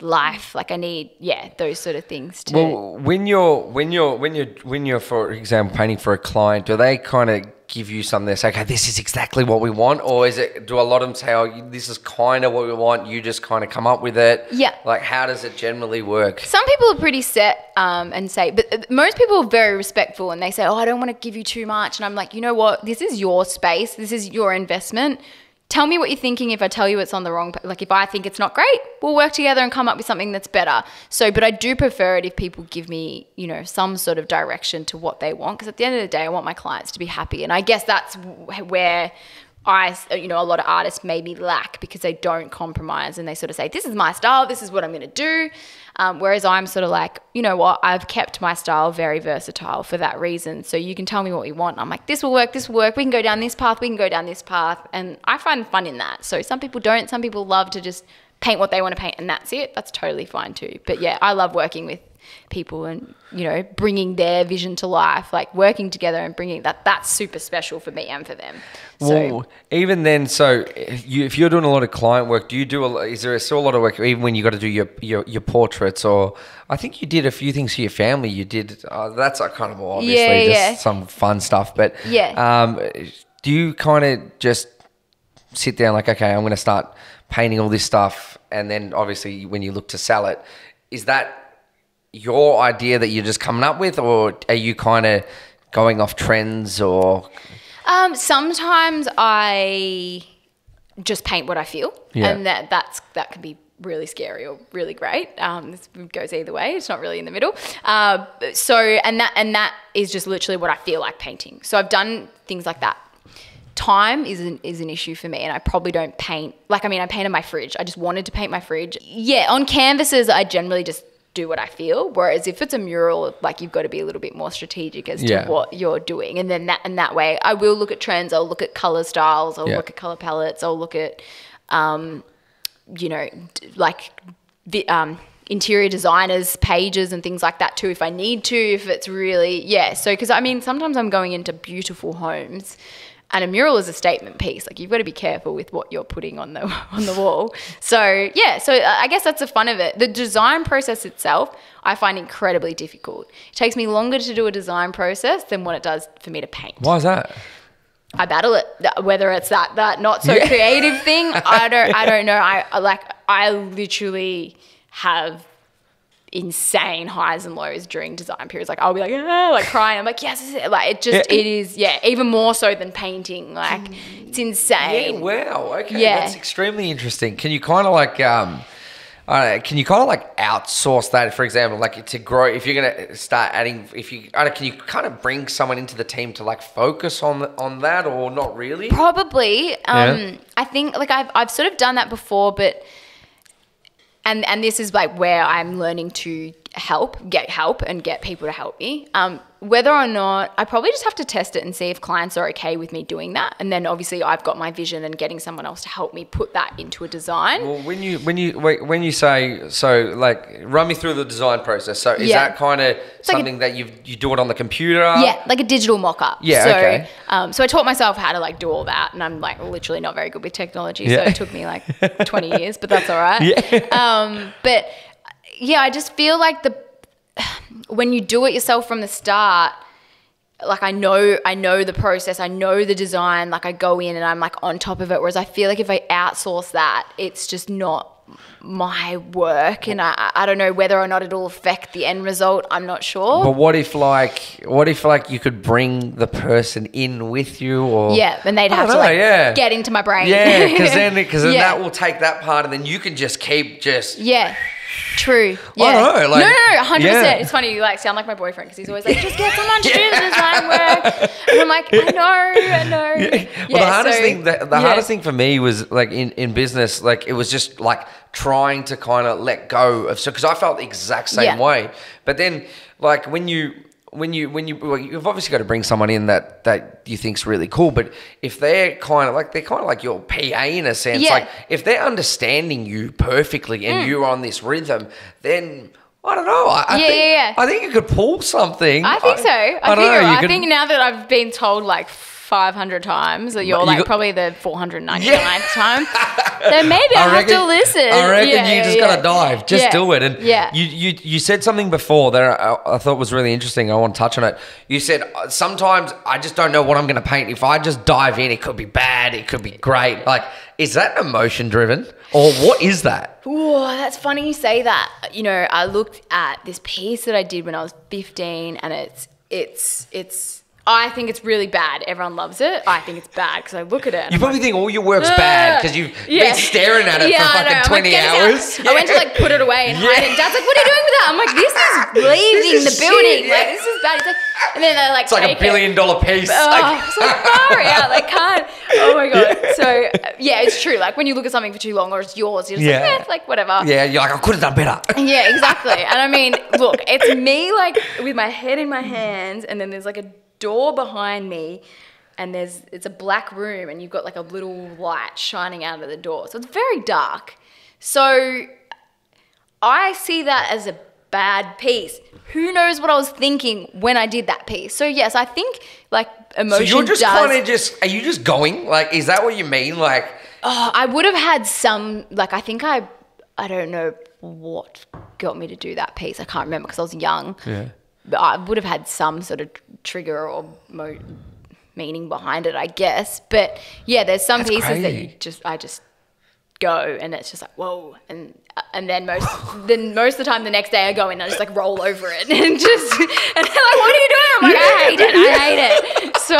life. Like I need, yeah, those sort of things too. Well, when you're, when you're, when you're, when you're, for example, painting for a client, do they kind of give you something that's okay, this is exactly what we want? Or is it, do a lot of them say, oh, this is kind of what we want, you just kind of come up with it? Yeah. Like, how does it generally work? Some people are pretty set um, and say, but most people are very respectful and they say, oh, I don't want to give you too much. And I'm like, you know what? This is your space. This is your investment. Tell me what you're thinking. If I tell you it's on the wrong, like if I think it's not great, we'll work together and come up with something that's better. So, but I do prefer it if people give me, you know, some sort of direction to what they want. Because at the end of the day, I want my clients to be happy. And I guess that's where I, you know, a lot of artists maybe lack, because they don't compromise and they sort of say, this is my style, this is what I'm going to do. Um, whereas I'm sort of like, you know what, I've kept my style very versatile for that reason. So you can tell me what you want. I'm like, this will work, this will work. We can go down this path, we can go down this path. And I find fun in that. So some people don't, some people love to just paint what they want to paint and that's it. That's totally fine too. But yeah, I love working with people and, you know, bringing their vision to life, like working together and bringing that, that's super special for me and for them. So well, even then, so if, you, if you're doing a lot of client work, do you do a, is there still a lot of work even when you got to do your, your your portraits? Or I think you did a few things for your family. You did uh, that's a kind of obviously yeah, just yeah. some fun stuff, but yeah, um do you kind of just sit down like, okay, I'm going to start painting all this stuff, and then obviously when you look to sell it, is that your idea that you're just coming up with, or are you kind of going off trends? Or um, sometimes I just paint what I feel, yeah. and that that's that can be really scary or really great. Um, this goes either way. It's not really in the middle. Uh, so and that and that is just literally what I feel like painting. So I've done things like that. Time is an, is an issue for me, and I probably don't paint. Like I mean, I painted my fridge. I just wanted to paint my fridge. Yeah, on canvases, I generally just do what I feel, whereas if it's a mural, like you've got to be a little bit more strategic as yeah. to what you're doing. And then that and that way I will look at trends, I'll look at color styles, I'll yeah. look at color palettes, I'll look at um you know, like the um interior designers pages and things like that too, if I need to, if it's really yeah so because I mean sometimes I'm going into beautiful homes. And a mural is a statement piece. Like you've got to be careful with what you're putting on the on the wall. So yeah, so I guess that's the fun of it. The design process itself, I find incredibly difficult. It takes me longer to do a design process than what it does for me to paint. Why is that? I battle it. Whether it's that that not so yeah. creative thing, I don't I don't know. I like I literally have insane highs and lows during design periods. Like I'll be like, ah, like crying. I'm like, yes, this is it. Like it just, yeah. it is, yeah, even more so than painting. Like it's insane. Yeah, wow, okay, yeah. That's extremely interesting. Can you kind of like, um, uh, can you kind of like outsource that, for example, like to grow, if you're going to start adding, if you, I don't, can you kind of bring someone into the team to like focus on the, on that or not really? Probably. Um, yeah. I think like I've, I've sort of done that before, but And and this is like where I'm learning to help, get help and get people to help me. Um, whether or not, I probably just have to test it and see if clients are okay with me doing that. And then obviously I've got my vision and getting someone else to help me put that into a design. Well, when you when you when you say, so like run me through the design process. So is yeah. that kind of something like a, that you you do it on the computer? Yeah, like a digital mock-up. Yeah, so, okay. Um, so I taught myself how to like do all that, and I'm like literally not very good with technology. Yeah. So it took me like twenty years, but that's all right. Yeah. Um, but yeah, I just feel like the when you do it yourself from the start, like I know I know the process, I know the design, like I go in and I'm like on top of it, whereas I feel like if I outsource that, it's just not my work, and I, I don't know whether or not it'll affect the end result. I'm not sure. But what if like what if like you could bring the person in with you, or yeah, and they'd have to know, like yeah. get into my brain. Yeah, because then because then yeah. that will take that part, and then you can just keep just yeah. True. Yeah. I know, like, no, no, no, one hundred percent. Yeah. It's funny, you like sound like my boyfriend because he's always like, just get someone to do the design work. And I'm like, I know, I know. Yeah. Yeah, well, the hardest so, thing, the, the yeah. hardest thing for me was like in, in business, like it was just like trying to kind of let go of, so because I felt the exact same yeah. way. But then like when you, when you, when you, well, you've obviously got to bring someone in that, that you think's really cool, but if they're kind of like, they're kind of like your P A in a sense, yeah. like if they're understanding you perfectly and mm. you're on this rhythm, then I don't know. I, I yeah, think, yeah, yeah. I think you could pull something. I think so. I, I, think, know, I could, think now that I've been told like five hundred times that you're you like got, probably the four hundred ninety-ninth yeah. time, then maybe I, I reckon, have to listen. I reckon yeah, you yeah, just yeah. got to dive. Just yeah. do it. And yeah. you, you you said something before that I, I thought was really interesting. I want to touch on it. You said, sometimes I just don't know what I'm going to paint. If I just dive in, it could be bad. It could be great. Like, is that emotion driven or what is that? Oh, that's funny you say that. You know, I looked at this piece that I did when I was fifteen, and it's, it's, it's, I think it's really bad. Everyone loves it. I think it's bad because I look at it. You probably like, think all your work's Ugh. bad because you've yeah. been staring at it yeah, for fucking twenty like, hours. Yeah. I went to like put it away and yeah. hide it. Dad's like, what are you doing with that? I'm like, this is leaving the building. Shit, yeah. Like, this is bad. It's like, and then they're like, it's like a billion it. dollar piece. Oh, like, I'm so far out. Like, can't. Oh my God. Yeah. So, yeah, it's true. Like, when you look at something for too long or it's yours, you're just yeah. like, yeah, it's like, whatever. Yeah, you're like, I could have done better. Yeah, exactly. And I mean, look, it's me like with my head in my hands, and then there's like a door behind me, and there's it's a black room, and you've got like a little light shining out of the door, so it's very dark. So I see that as a bad piece. Who knows what I was thinking when I did that piece? So yes, I think like emotion. So you're just kind of just are you just going like is that what you mean? Like oh, I would have had some like I think I I don't know what got me to do that piece. I can't remember because I was young. Yeah. I would have had some sort of trigger or mo meaning behind it, I guess. But yeah, there's some That's pieces crazy. that you just I just go and it's just like whoa, and and then most then most of the time the next day I go in and I just like roll over it and just and they're like, what are you doing? I'm like, I hate it, I hate it. So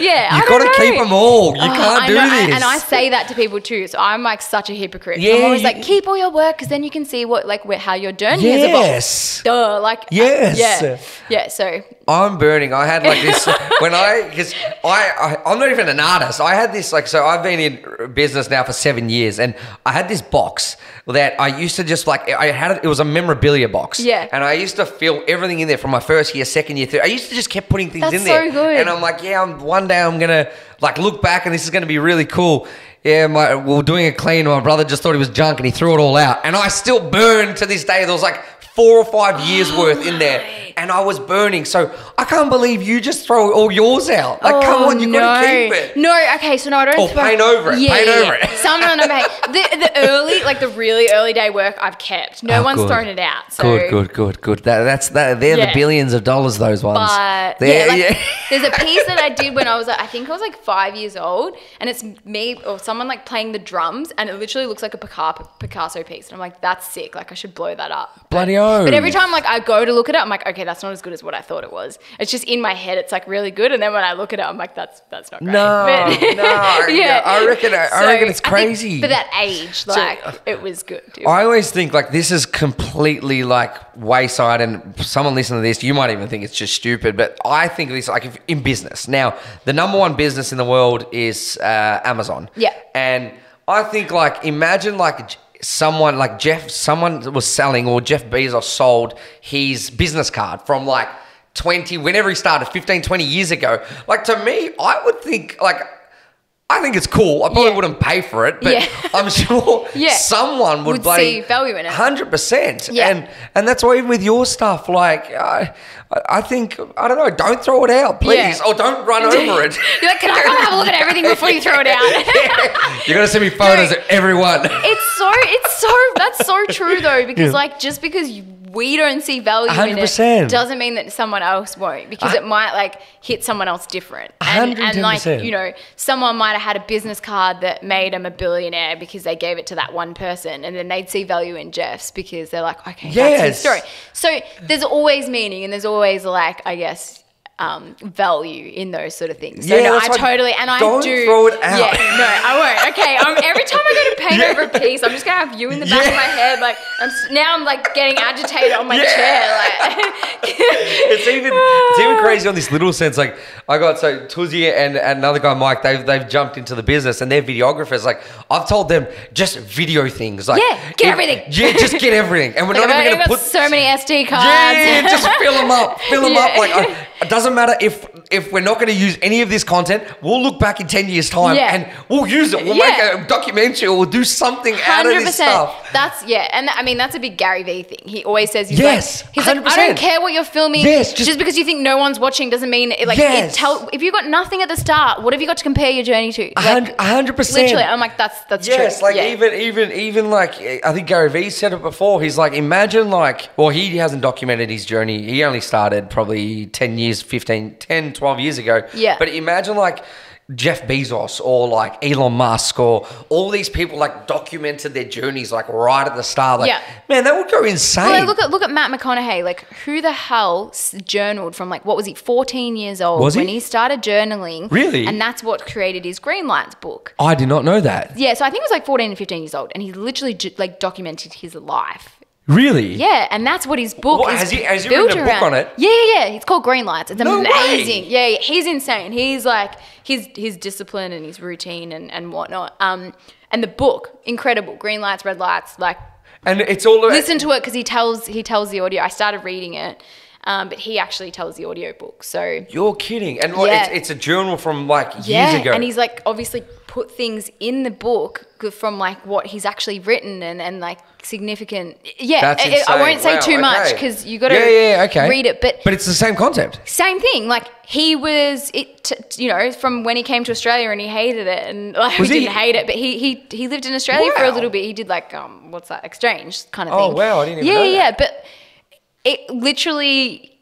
yeah, you gotta know. keep them all. You oh, can't I do know, this. I, and I say that to people too. So I'm like such a hypocrite. Yeah, I'm always like, keep all your work because then you can see what like where, how your journey yes. has evolved. Yes. Duh. Like yes. I, yeah. Yeah. So I'm burning. I had like this when I because I, I I'm not even an artist. I had this like so I've been in business now for seven years and I had this box that I used to just like I had it, it was a memorabilia box. Yeah. And I used to fill everything in there from my first year, second year, third. I used to just keep putting things That's in there. So good. And I'm like, yeah, I'm, one day I'm gonna like look back and this is gonna be really cool. Yeah, my, we were doing a clean. My brother just thought it was junk and he threw it all out. And I still burn to this day. There was like four or five years oh worth in there. and I was burning. So I can't believe you just throw all yours out. Like, oh, come on, you no. got to keep it. No, okay, so no, I don't. Or throw, paint over it. Yeah, paint yeah, over yeah. it. Some of them, the the early, like the really early day work, I've kept. No oh, one's good. thrown it out. So. Good, good, good, good. That, that's that. They're yeah. the billions of dollars. Those ones. But yeah, like, yeah. There's a piece that I did when I was, like, I think I was like five years old, and it's me or someone like playing the drums, and it literally looks like a Picasso piece, and I'm like, that's sick. Like, I should blow that up. Bloody oh! But every time, like, I go to look at it, I'm like, okay, that's not as good as what I thought it was. It's just in my head, it's like really good, and then when I look at it, I'm like, that's that's not great. No, but, no, yeah. I reckon, I, so, I reckon it's crazy for that age. Like, so, it was good. It was I always think like this is completely like wayside, and someone listening to this, you might even think it's just stupid, but I think of this like if, in business. Now, the number one business in the world is uh, Amazon. Yeah, and I think like imagine like. Someone like Jeff, someone was selling or Jeff Bezos sold his business card from like twenty, whenever he started, fifteen, twenty years ago. Like to me, I would think like, I think it's cool. I probably yeah. wouldn't pay for it, but yeah. I'm sure yeah. someone would, would bloody see value in it. one hundred percent. Yeah. And, and that's why even with your stuff, like I, I think, I don't know, don't throw it out, please. Yeah. Or don't run over it. You're like, can I come have a look at everything before you throw it out? yeah. You're going to send me photos no, of everyone. It's so, it's so, that's so true though, because yeah. like just because you, we don't see value one hundred percent. In it doesn't mean that someone else won't, because I, it might like hit someone else different. And, and like, you know, someone might have had a business card that made them a billionaire because they gave it to that one person, and then they'd see value in Jeff's because they're like, okay, yes. that's his story. So there's always meaning, and there's always like, I guess, um, value in those sort of things. So yeah, no, I totally, and I don't do. Don't throw it out. Yeah, no, I won't. Okay, um, every time I go to paint yeah. over a piece, I'm just gonna have you in the back yeah. of my head. Like I'm now, I'm like getting agitated on my yeah. chair. Like it's even, it's even crazy on this little sense. Like I got so Tuzia and, and another guy Mike. They've they've jumped into the business and they're videographers. Like I've told them, just video things. Like yeah, get if, everything. Yeah, just get everything. And we're like, not I've even gonna got put so many S D cards. Yeah, just fill them up, fill them yeah. up. Like I, it doesn't matter if if we're not going to use any of this content, we'll look back in ten years time yeah. and we'll use it. We'll yeah. make a documentary or we'll do something one hundred percent. Out of this stuff. That's, yeah. And I mean, that's a big Gary Vee thing. He always says, he's yes, like, he's like, I don't care what you're filming. Yes, just, just because you think no one's watching doesn't mean it, like, yes. it tell, if you got nothing at the start, what have you got to compare your journey to? Like, one hundred percent. Literally, I'm like, that's, that's yes, true. Yes, like yeah. even, even, even like, I think Gary Vee said it before. He's like, imagine like, well, he hasn't documented his journey. He only started probably ten years, fifteen, ten, twelve years ago. Yeah. But imagine like Jeff Bezos or like Elon Musk or all these people like documented their journeys like right at the start. Like, yeah. man, that would go insane. Well, like, look at look at Matt McConaughey. Like, who the hell journaled from like, what was he, fourteen years old was when he? he started journaling? Really? And that's what created his Greenlights book. I did not know that. Yeah, so I think it was like fourteen and fifteen years old, and he literally like documented his life. Really? Yeah, and that's what his book what, is has he, has he built written a book around. On it? Yeah, yeah, yeah. It's called Greenlights. It's no amazing. Way. Yeah, yeah, he's insane. He's like his his discipline and his routine and and whatnot. Um, and the book, incredible. Green lights, red lights, like. And it's all. Listen to it because he tells he tells the audio. I started reading it. Um, but he actually tells the audiobook. So you're kidding. And what, yeah. it's, it's a journal from like years yeah. ago. And he's like obviously put things in the book from like what he's actually written and, and like significant. Yeah, that's insane. I, I won't say wow, too okay. much because you got to yeah, yeah, okay. read it. But, but it's the same concept. Same thing. Like he was, it t you know, from when he came to Australia and he hated it. And like, was he didn't hate it, but he he, he lived in Australia wow. for a little bit. He did like, um, what's that, exchange kind of oh, thing. Oh, wow, I didn't even yeah, know that. Yeah, yeah, but... It literally,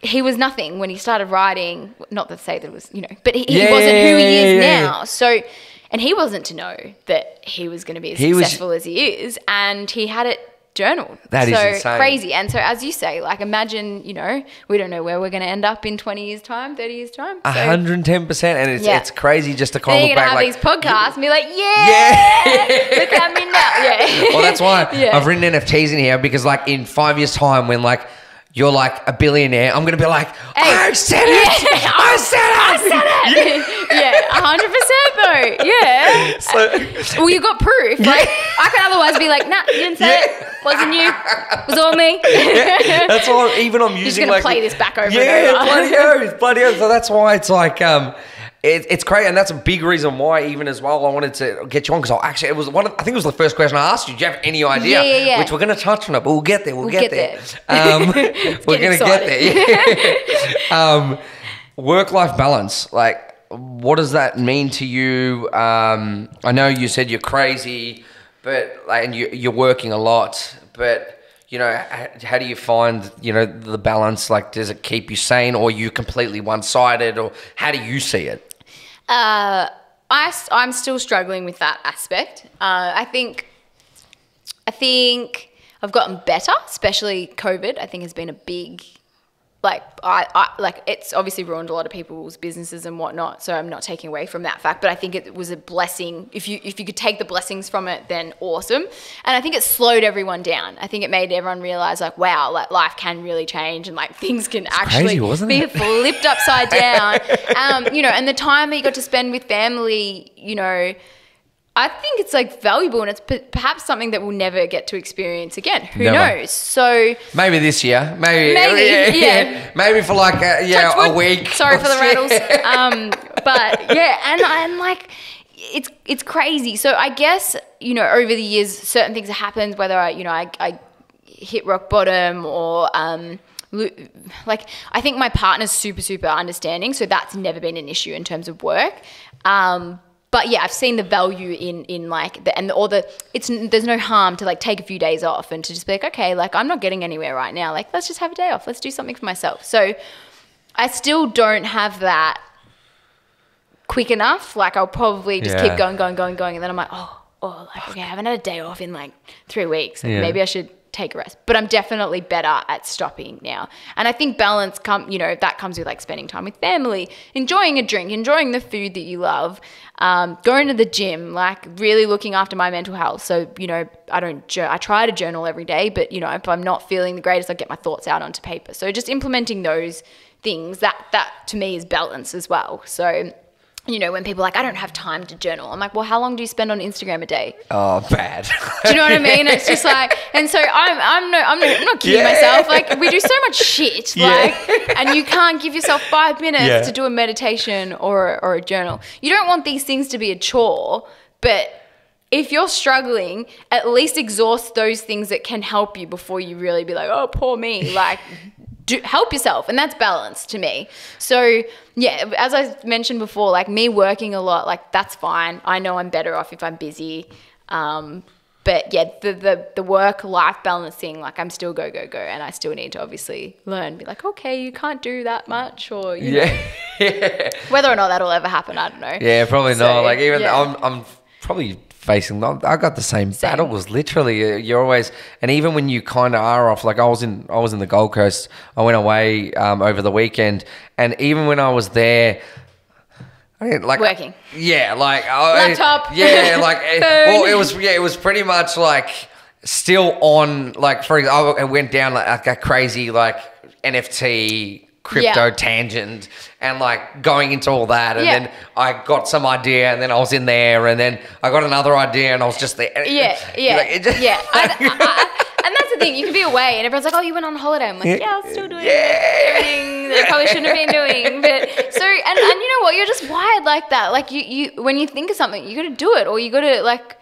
he was nothing when he started writing. Not to say that it was, you know, but he, yeah, he wasn't who he is yeah, now. Yeah. So, and he wasn't to know that he was going to be as he successful was, as he is. And he had it journaled. That so is insane. Crazy. And so, as you say, like imagine, you know, we don't know where we're going to end up in twenty years time, thirty years time. So. one hundred ten percent. And it's, yeah. it's crazy just to kind of look back. You're going to have like, these podcasts and be like, yeah, yeah. look at me now. Yeah. Well, that's why yeah. I've written N F Ts in here because like in five years time when like you're like a billionaire, I'm going to be like, hey, I said it. Yeah. I said it. I said it. Yeah. one hundred percent though, yeah. So, well, you got proof. Like I could otherwise be like, nah, you didn't say yeah. it. Wasn't you? It was all me. Yeah, that's all. Even I'm using. You're just gonna like, play this back over. Yeah, and over. bloody hell, bloody hell. So that's why it's like, um, It, it's crazy, and that's a big reason why, even as well, I wanted to get you on, because I actually it was one. Of, I think it was the first question I asked you. Do you have any idea? Yeah, yeah, yeah. Which we're going to touch on it, but we'll get there. We'll, we'll get, get there. Um, we're going to get there. Yeah. um, work-life balance, like, what does that mean to you? Um, I know you said you're crazy, but like, and you, you're working a lot, but. You know, how do you find, you know, the balance? Like, does it keep you sane, or are you completely one-sided, or how do you see it? Uh, I, I'm still struggling with that aspect. Uh, I think, I think I've gotten better, especially COVID. I think has been a big, like, I, I like it's obviously ruined a lot of people's businesses and whatnot. So I'm not taking away from that fact, but I think it was a blessing. If you if you could take the blessings from it, then awesome. And I think it slowed everyone down. I think it made everyone realize, like, wow, like life can really change, and like things can it's actually crazy, wasn't be it? flipped upside down. um, you know, and the time that you got to spend with family, you know. I think it's like valuable, and it's perhaps something that we'll never get to experience again. Who never. knows? So maybe this year, maybe, maybe, yeah, yeah. yeah. maybe for like a, yeah, a week. Sorry for the rattles, um, but yeah, and and like it's it's crazy. So I guess, you know, over the years, certain things have happened. Whether I, you know, I, I hit rock bottom, or um, like I think my partner's super super understanding, so that's never been an issue in terms of work. Um, But yeah, I've seen the value in in like the and the, or the it's there's no harm to like take a few days off and to just be like, okay, like I'm not getting anywhere right now. Like, let's just have a day off. Let's do something for myself. So I still don't have that quick enough. Like, I'll probably just yeah. keep going, going, going, going, and then I'm like, oh, oh, like, okay, I haven't had a day off in like three weeks. Like, yeah. Maybe I should take a rest. But I'm definitely better at stopping now. And I think balance come, you know, that comes with like spending time with family, enjoying a drink, enjoying the food that you love. Um, going to the gym, like really looking after my mental health. So, you know, I don't, I try to journal every day, but you know, if I'm not feeling the greatest, I get my thoughts out onto paper. So just implementing those things, that, that to me is balance as well. So, you know, when people are like, I don't have time to journal. I'm like, well, how long do you spend on Instagram a day? Oh, bad. Do you know what I mean? It's just like, and so I'm, I'm no, I'm not, I'm not kidding yeah. myself. Like, we do so much shit, yeah. like, and you can't give yourself five minutes yeah. to do a meditation or or a journal. You don't want these things to be a chore, but if you're struggling, at least exhaust those things that can help you before you really be like, oh, poor me, like. Do, help yourself, and that's balance to me. So yeah, as I mentioned before, like me working a lot, like that's fine. I know I'm better off if I'm busy, um, but yeah, the the, the work-life balance thing, like I'm still go go go, and I still need to obviously learn. Be like, okay, you can't do that much, or you yeah, know, whether or not that'll ever happen, I don't know. Yeah, probably so, not. Like even yeah. I'm, I'm probably. Facing, I got the same, same battle. Was literally you're always, and even when you kind of are off. Like I was in, I was in the Gold Coast. I went away um, over the weekend, and even when I was there, I didn't like working. Yeah, like laptop. I, yeah, like it, well, it was. Yeah, it was pretty much like still on. Like for example, I went down like, like a crazy like N F T. Crypto yeah. tangent and like going into all that, and yeah. then I got some idea, and then I was in there, and then I got another idea, and I was just there. Yeah, yeah, like, it just, yeah. I, I, I, and that's the thing, you can be away, and everyone's like, "Oh, you went on holiday." I'm like, "Yeah, I was still doing yeah. everything that I probably shouldn't have been doing." But so, and, and you know what? You're just wired like that. Like you, you when you think of something, you got to do it, or you got to like.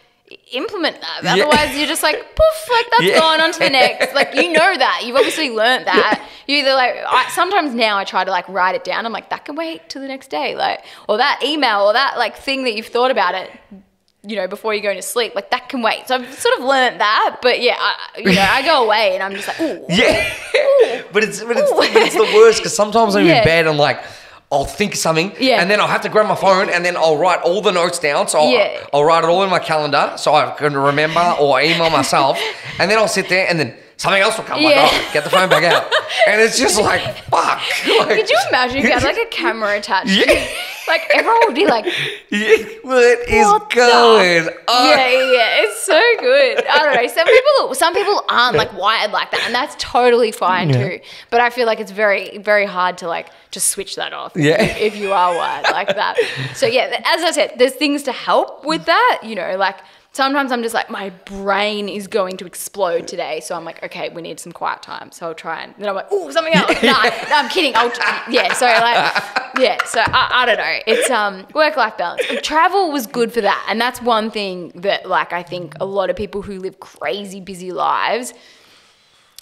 Implement that. Yeah. Otherwise, you're just like poof, like that's yeah. gone on to the next. Like you know that you've obviously learnt that. You either like I, sometimes now I try to like write it down. I'm like that can wait till the next day, like or that email or that like thing that you've thought about it. You know, before you're going to sleep, like that can wait. So I've sort of learnt that, but yeah, I, you know, I go away and I'm just like, ooh, yeah. Ooh, but it's but it's, but it's the worst because sometimes I'm yeah. in bed and like. I'll think something yeah. and then I'll have to grab my phone and then I'll write all the notes down. So I'll, yeah. I'll write it all in my calendar so I can remember or email myself and then I'll sit there and then something else will come. Yeah. Like, oh, get the phone back out. And it's just like, fuck. Like, could you imagine if you had like a camera attached? Yeah. Like everyone would be like, yeah. what is what going on? Yeah, yeah, it's so good. I don't know. Some people, some people aren't like wired like that and that's totally fine yeah. too. But I feel like it's very, very hard to like, just switch that off yeah. if, if you are wired like that. So yeah, as I said, there's things to help with that, you know, like sometimes I'm just like, my brain is going to explode today. So I'm like, okay, we need some quiet time. So I'll try and then I'm like, oh, something else. No, nah, nah, I'm kidding. I'll yeah. So like, Yeah, so I, I don't know. It's um work-life balance. Travel was good for that, and that's one thing that, like, I think a lot of people who live crazy busy lives,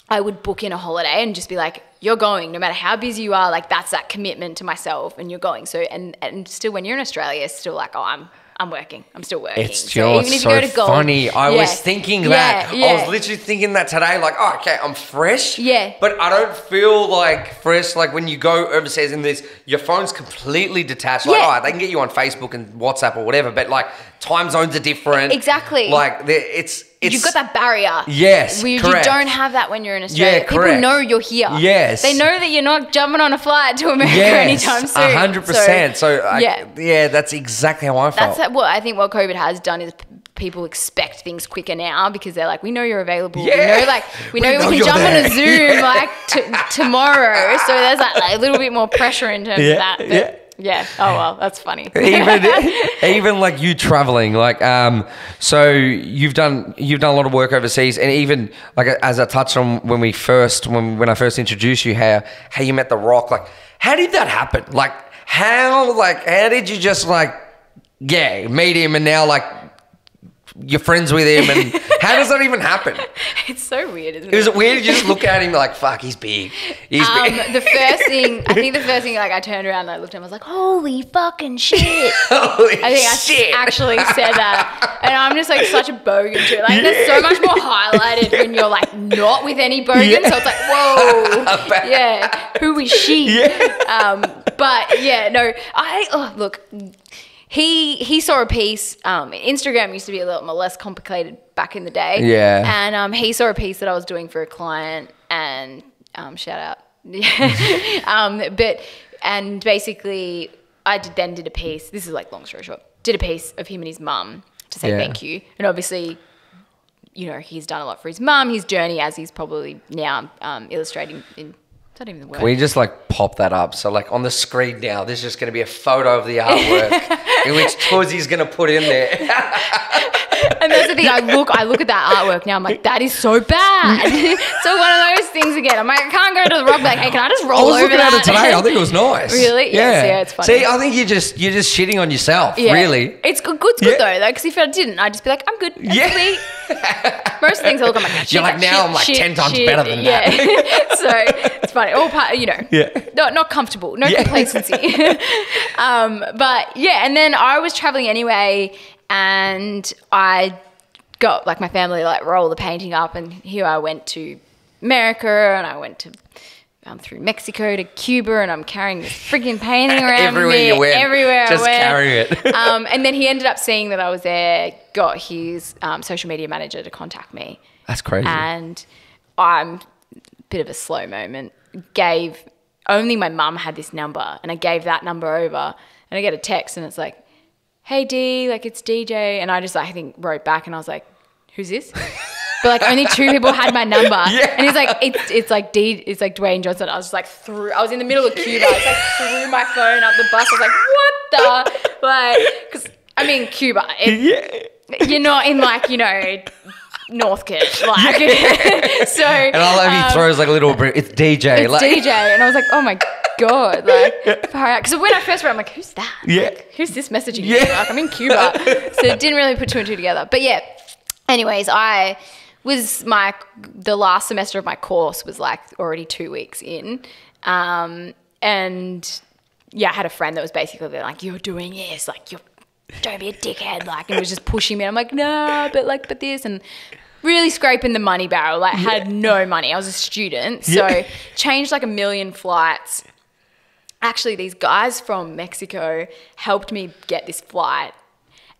I would book in a holiday and just be like, you're going, no matter how busy you are, like, that's that commitment to myself, and you're going. So, and and still when you're in Australia, it's still like, oh, I'm I'm working. I'm still working. It's just so, even if so you go to Gold, funny. I yeah. was thinking that. Yeah, yeah. I was literally thinking that today. Like, oh, okay, I'm fresh. Yeah. But I don't feel like fresh. Like when you go overseas in this, your phone's completely detached. Like, yeah. oh, they can get you on Facebook and WhatsApp or whatever. But like time zones are different. Exactly. Like it's, it's. You've got that barrier. Yes, you, correct. You don't have that when you're in Australia. Yeah, correct. People know you're here. Yes. They know that you're not jumping on a flight to America yes, anytime soon. one hundred percent. So, so I, yeah. yeah, that's exactly how I felt. That's what I think what COVID has done is people expect things quicker now because they're like, we know you're available. Yeah. We know, like, we know we, know we can jump there. on a Zoom yeah. like t tomorrow. So there's that, like, a little bit more pressure in terms yeah. of that. But yeah. yeah. Oh, well, that's funny. even, even like you traveling, like, um, so you've done, you've done a lot of work overseas, and even like, as I touched on when we first, when, when I first introduced you, how, how you met The Rock, like, how did that happen? Like, how, like, how did you just like, yeah, meet him and now like you're friends with him, and how does that even happen? It's so weird, isn't it? Is it weird to just look at him like, fuck, he's big. He's um, big. The first thing, I think the first thing like I turned around and I looked at him, I was like, holy fucking shit. Holy I think shit. I actually said that. And I'm just like such a bogan too. Like yeah. there's so much more highlighted yeah. when you're like not with any bogan. Yeah. So it's like, whoa. yeah. Who is she? Yeah. Um, but yeah, no, I, oh, look. He he saw a piece. Um, Instagram used to be a little more less complicated back in the day. Yeah. And um, he saw a piece that I was doing for a client, and um, shout out. Yeah. um, but and basically, I did, then did a piece. This is like long story short. Did a piece of him and his mum to say yeah. thank you, and obviously, you know, he's done a lot for his mum, his journey, as he's probably now um, illustrating in. Not even the word. Can we just like pop that up? So like on the screen now, there's just going to be a photo of the artwork in which Tozzy's going to put in there. And that's the thing. I look, I look at that artwork now. I'm like, that is so bad. So one of those things again. I'm like, I can't go to The Rock. Like, hey, can I just roll over that? I was looking at it today. I think it was nice. Really? Yeah. Yes, yeah, it's funny. See, I think you're just you're just shitting on yourself. Yeah. Really. It's good. It's good yeah. though. Because like, if I didn't, I'd just be like, I'm good. That's yeah. Most things I look, I'm like, shit, you're like, now shit, I'm like shit, ten times shit. better than yeah. that. So. It's funny. All part, you know, yeah. not, not comfortable, no yeah. complacency. um, but yeah, and then I was traveling anyway, and I got like my family like roll the painting up, and here I went to America, and I went to um, through Mexico to Cuba, and I'm carrying this freaking painting around everywhere me, you went. everywhere just I went. carry it. um, and then he ended up seeing that I was there, got his um, social media manager to contact me. That's crazy. And I'm. Bit of a slow moment, gave, only my mum had this number, and I gave that number over, and I get a text, and it's like, hey D, like it's D J, and I just like, I think wrote back, and I was like, who's this? But like only two people had my number, yeah. and he's like, it's it's like D, it's like Dwayne Johnson. I was just like through, I was in the middle of Cuba, I was like threw my phone up the bus, I was like, what the, like, because I mean Cuba, it, yeah. you're not in like, you know. North Kitts, like yeah. so. And I love um, he throws like a little. It's D J, it's like D J, and I was like, oh my god, like far out. Because when I first read, I'm like, who's that? Yeah, like, who's this messaging? Yeah, me? Like, I'm in Cuba, so didn't really put two and two together. But yeah, anyways, I was my the last semester of my course was like already two weeks in, um, and yeah, I had a friend that was basically like, you're doing this, like you're. Don't be a dickhead, like, and it was just pushing me. I'm like, no, but like, but this, and really scraping the money barrel. Like, yeah. had no money. I was a student, so yeah. changed like a million flights. Actually, these guys from Mexico helped me get this flight,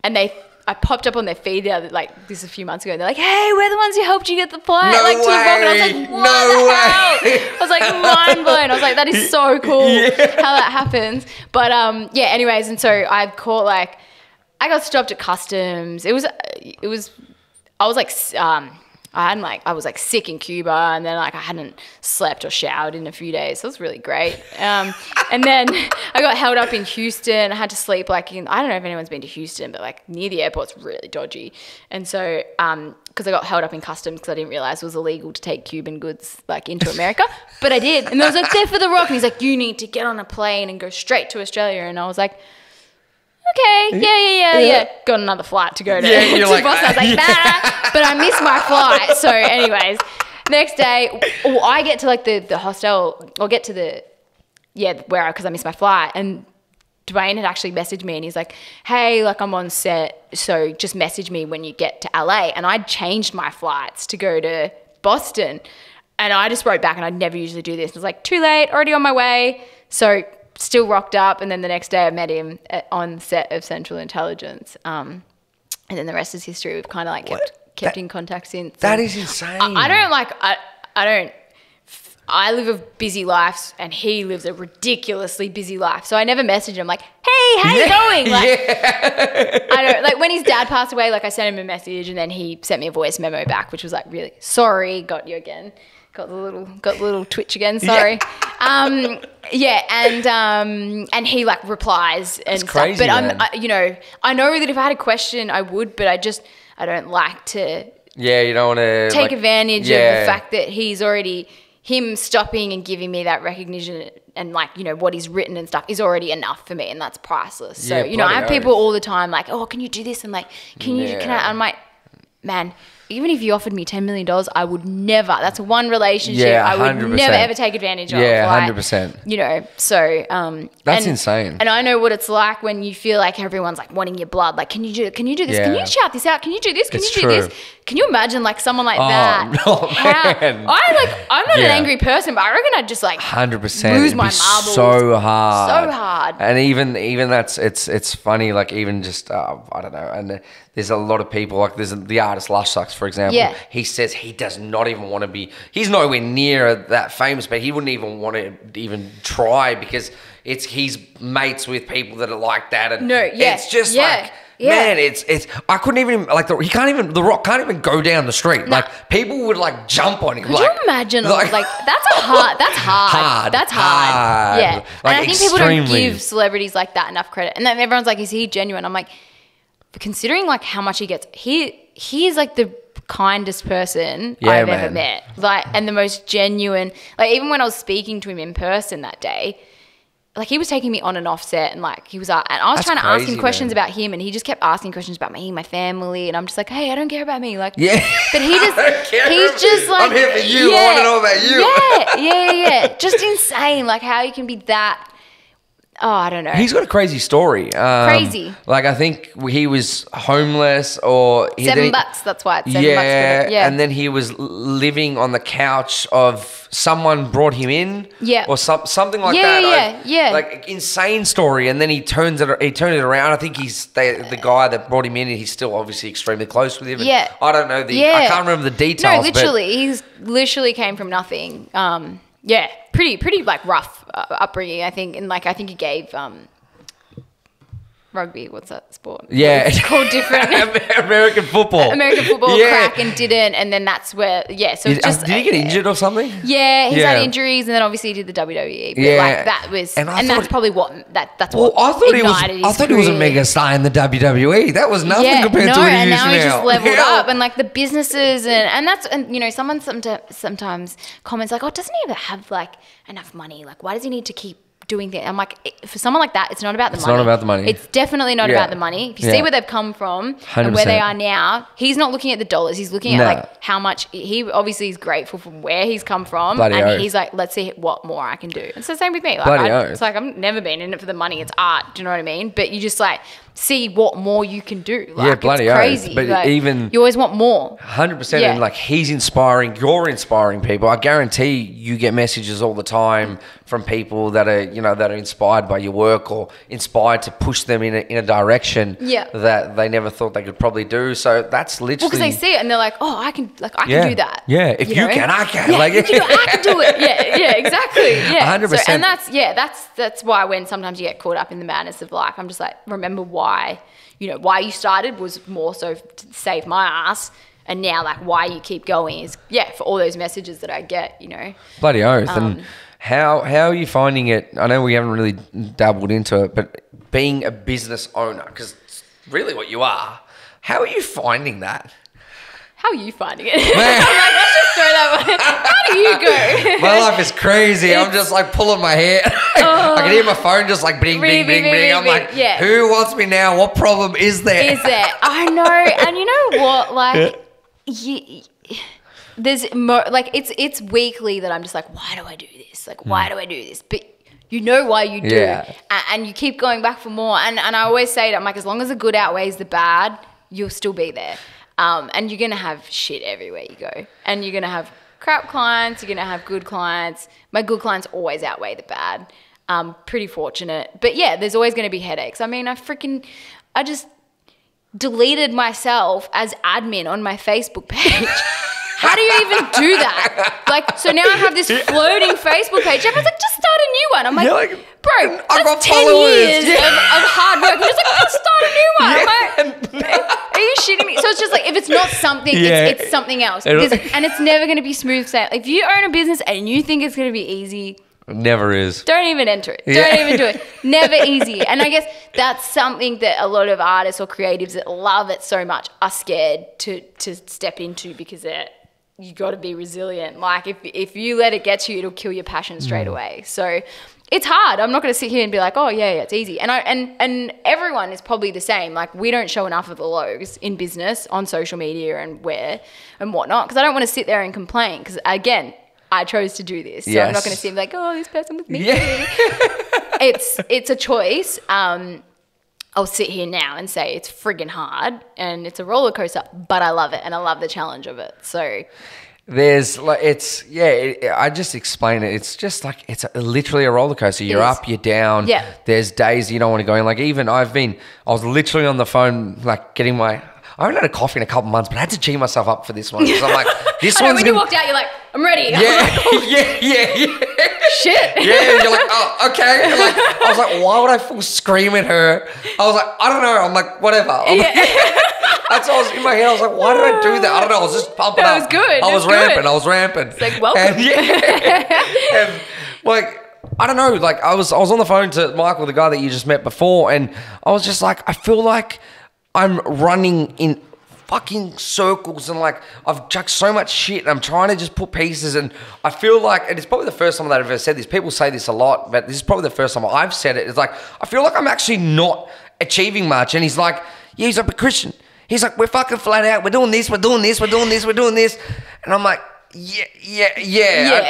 and they. I popped up on their feed the other, like this a few months ago, and they're like, hey, we're the ones who helped you get the flight. No like, way. To and I was like, what no the way. Hell? I was like mind blown. I was like, that is so cool yeah. how that happens. But um, yeah, anyways, and so I caught like, I got stopped at customs. It was, it was, I was like, um, I hadn't like I was like sick in Cuba, and then like I hadn't slept or showered in a few days. So it was really great. Um, and then I got held up in Houston. I had to sleep like in, I don't know if anyone's been to Houston, but like near the airport's really dodgy. And so um, because I got held up in customs because I didn't realize it was illegal to take Cuban goods like into America, but I did. And I was like, there for The Rock, and he's like, you need to get on a plane and go straight to Australia. And I was like, okay, yeah, yeah, yeah, yeah. yeah. Got another flight to go to, yeah, to like, Boston. I was like, nah, yeah. but I missed my flight. So anyways, next day, or I get to like the, the hostel, or get to the, yeah, where I, because I missed my flight. And Dwayne had actually messaged me and he's like, hey, like I'm on set, so just message me when you get to L A. And I'd changed my flights to go to Boston. And I just wrote back, and I'd never usually do this. I was like, too late, already on my way. So still rocked up. And then the next day I met him at, on set of Central Intelligence. Um, and then the rest is history. We've kind of like kept, kept that, in contact since. That is insane. I, I don't like, I, I don't, I live a busy life and he lives a ridiculously busy life. So I never message him like, hey, how you yeah. going? Like, yeah. I don't, like when his dad passed away, like I sent him a message and then he sent me a voice memo back, which was like, really, sorry, got you again. Got the little, got the little twitch again. Sorry, yeah. um, yeah, and um, and he like replies and That's crazy, stuff. But man. I'm, I, you know, I know that if I had a question, I would, but I just, I don't like to. Yeah, you don't want to take like, advantage yeah. of the fact that he's already him stopping and giving me that recognition and like you know what he's written and stuff is already enough for me, and that's priceless. So yeah, you know, I have people all the time like, oh, can you do this? And like, can you? Yeah. Can I? I'm like, man. Even if you offered me ten million dollars, I would never. That's one relationship yeah, I would never, ever take advantage of. Yeah, like, one hundred percent. You know, so. Um, That's and, insane. And I know what it's like when you feel like everyone's like wanting your blood. Like, can you do Can you do this? Yeah. Can you shout this out? Can you do this? Can it's you do true. this? Can you imagine like someone like oh, that? Oh, man. How, I, like, I'm not yeah. an angry person, but I reckon I'd just like one hundred percent lose It'd my marbles. So hard. So hard. And even even that's, it's it's funny, like even just, uh, I don't know, and there's a lot of people, like there's the artist Lush Sucks, for example, yeah. he says he does not even want to be, he's nowhere near that famous, but he wouldn't even want to even try because it's he's mates with people that are like that. And no, yeah, it's just yeah, like, yeah. man, it's, it's, I couldn't even, like, the, he can't even, The Rock can't even go down the street. No. Like, people would like jump on him. Could like, you imagine, like, like, that's a hard, that's hard. hard that's hard. hard. Yeah. Like, and I think people don't give celebrities like that enough credit. And then everyone's like, is he genuine? I'm like, considering like how much he gets, he, he is like the kindest person yeah, I've man. ever met, like, and the most genuine. Like, even when I was speaking to him in person that day, like, he was taking me on and off set, and like he was, uh, and I was That's trying to crazy, ask him questions man. about him, and he just kept asking questions about me, my family, and I'm just like, hey, I don't care about me, like, yeah, but he just, I don't care he's just like, I'm here for you, yeah, I want to know about you, yeah, yeah, yeah, yeah, just insane, like how you can be that. Oh, I don't know. He's got a crazy story. Um, crazy. Like, I think he was homeless or... He, seven he, bucks, that's why it's seven yeah, bucks. Yeah, and then he was living on the couch of someone brought him in. Yeah. Or some, something like yeah, that. Yeah, yeah, yeah. Like, insane story. And then he turns it He turned it around. I think he's the, the guy that brought him in, and he's still obviously extremely close with him. And yeah. I don't know the... Yeah. I can't remember the details. No, literally. But he's literally came from nothing. Um, yeah. Pretty, pretty like rough uh, upbringing, I think, and like I think he gave um, rugby. What's that sport? Yeah, it's called different. American football. American football. Yeah. Crack and didn't, and then that's where yeah. So did, just, did he get uh, injured or something? Yeah, he's yeah. had injuries, and then obviously he did the W W E. But yeah, like that was, and, and thought, that's probably what that that's well, what I thought ignited he was. I thought career. he was a mega star in the W W E. That was nothing yeah, compared no, to what he is now. And now he just leveled yeah. up, and like the businesses, and and that's and you know someone sometimes sometimes comments like, oh, doesn't he ever have like enough money? Like, why does he need to keep doing things? I'm like, for someone like that, it's not about the it's money. It's not about the money. It's definitely not yeah. about the money. If you yeah. see where they've come from one hundred percent. And where they are now, he's not looking at the dollars. He's looking no. at like how much he obviously is grateful for where he's come from. Bloody and oath. He's like, let's see what more I can do. It's the same with me. Like, Bloody I, oath. It's like, I've never been in it for the money. It's art. Do you know what I mean? But you just like... see what more you can do. Like, yeah, bloody it's crazy. Oath. But like, even you always want more. one hundred percent. Yeah. And like he's inspiring, you're inspiring people. I guarantee you get messages all the time from people that are, you know, that are inspired by your work or inspired to push them in a, in a direction yeah. that they never thought they could probably do. So that's literally because well, they see it and they're like, oh, I can, like I yeah. can do that. Yeah, if you, you know? can, I can. Yeah, like if you, I can do it. Yeah, yeah, exactly. Yeah, one hundred percent. So, and that's yeah, that's that's why when sometimes you get caught up in the madness of life, I'm just like, remember why. Why, you know, why you started was more so to save my ass and now like why you keep going is, yeah, for all those messages that I get, you know. Bloody oath. Um, and how, how are you finding it? I know we haven't really dabbled into it, but being a business owner, because it's really what you are, how are you finding that? How are you finding it? I'm like, let's just throw that one. How do you go? My life is crazy. It's, I'm just like pulling my hair. Oh, I can hear my phone just like bing, bing, bing, bing. bing. I'm like, yeah. Who wants me now? What problem is there? Is there? I know. And you know what? Like, you, there's mo like it's it's weekly that I'm just like, why do I do this? Like, why hmm. do I do this? But you know why you do, yeah. and, and you keep going back for more. And and I always say that I'm like, as long as the good outweighs the bad, you'll still be there. Um, and you're going to have shit everywhere you go. And you're going to have crap clients. You're going to have good clients. My good clients always outweigh the bad. Um, pretty fortunate. But, yeah, there's always going to be headaches. I mean, I freaking – I just deleted myself as admin on my Facebook page. How do you even do that? Like, so now I have this floating Facebook page. Everyone's like, just start a new one. I'm like, like bro, I've got ten years yeah. of, of hard work. I'm just like, let's start a new one. Yeah. I'm like, are you shitting me? So it's just like, if it's not something, yeah. it's, it's something else. There's, and it's never going to be smooth sailing. If you own a business and you think it's going to be easy, it never is. Don't even enter it. Don't yeah. even do it. Never easy. And I guess that's something that a lot of artists or creatives that love it so much are scared to, to step into, because they're, you got to be resilient. Like if, if you let it get you, it'll kill your passion straight away. So it's hard. I'm not going to sit here and be like, oh yeah, yeah, it's easy. And I, and, and everyone is probably the same. Like we don't show enough of the lows in business on social media and where and whatnot. Cause I don't want to sit there and complain. Cause again, I chose to do this. So yes. I'm not going to sit and be like, oh, this person with me. Yeah. it's, it's a choice. Um, I'll sit here now and say it's friggin' hard and it's a roller coaster, but I love it and I love the challenge of it. So there's like it's yeah. It, I just explain it. It's just like it's a, literally a roller coaster. You're up, you're down. Yeah. There's days you don't want to go in. Like even I've been. I was literally on the phone, like getting my. I haven't had a coffee in a couple months, but I had to G myself up for this one because I'm like this one's. Know, when gonna... you walked out, you're like, I'm ready. Yeah, I'm like, oh. yeah, yeah, yeah. Shit. Yeah, you're like, oh, okay. I'm like, I was like, why would I full scream at her? I was like, I don't know. I'm like, whatever. I'm yeah. like, that's all I was in my head. I was like, why did I do that? I don't know. I was just pumping that up. That was good. I was, was rampant. Good. I was rampant. It's like, welcome. And, yeah, and like, I don't know. Like, I was, I was on the phone to Michael, the guy that you just met before, and I was just like, I feel like I'm running in fucking circles and like I've chucked so much shit and I'm trying to just put pieces, and I feel like, and it's probably the first time that I've ever said this, people say this a lot, but this is probably the first time I've said it, it's like I feel like I'm actually not achieving much. And he's like, yeah, he's like, but Christian, he's like, we're fucking flat out, we're doing this, we're doing this, we're doing this, we're doing this, and I'm like, yeah, yeah, yeah, yeah,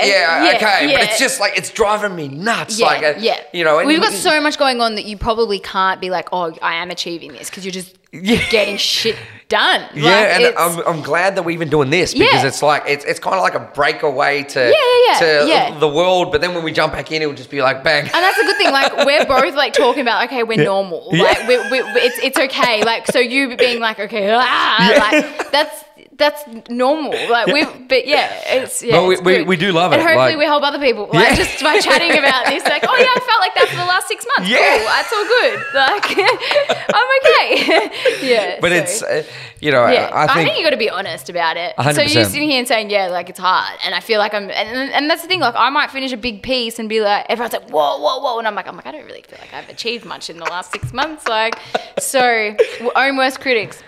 yeah, yeah okay. Yeah. But it's just like, it's driving me nuts. Yeah, like, a, yeah. you know. We've got so much going on that you probably can't be like, oh, I am achieving this, because you're just yeah. getting shit done. Like, yeah, and I'm, I'm glad that we're even doing this, because yeah. it's like, it's, it's kind of like a breakaway to, yeah, yeah, yeah. to yeah. the world. But then when we jump back in, it will just be like, bang. And that's a good thing. Like, we're both like talking about, okay, we're yeah. normal. Yeah. Like, we're, we're, it's, it's okay. Like, so you being like, okay, ah, yeah. like, that's, that's normal. Like we, but yeah, it's yeah. But we, it's we, we do love it. And hopefully like, we help other people. Like yeah. just by chatting about this, like, oh yeah, I felt like that for the last six months. Yeah, cool, that's all good. Like I'm okay. yeah. But so, it's uh, you know, yeah. I, I think, I think you got to be honest about it. one hundred percent. So you're sitting here and saying, yeah, like it's hard, and I feel like I'm, and, and that's the thing. Like I might finish a big piece and be like, everyone's like, whoa, whoa, whoa, and I'm like, I'm like, I don't really feel like I've achieved much in the last six months. Like, so we're own worst critics.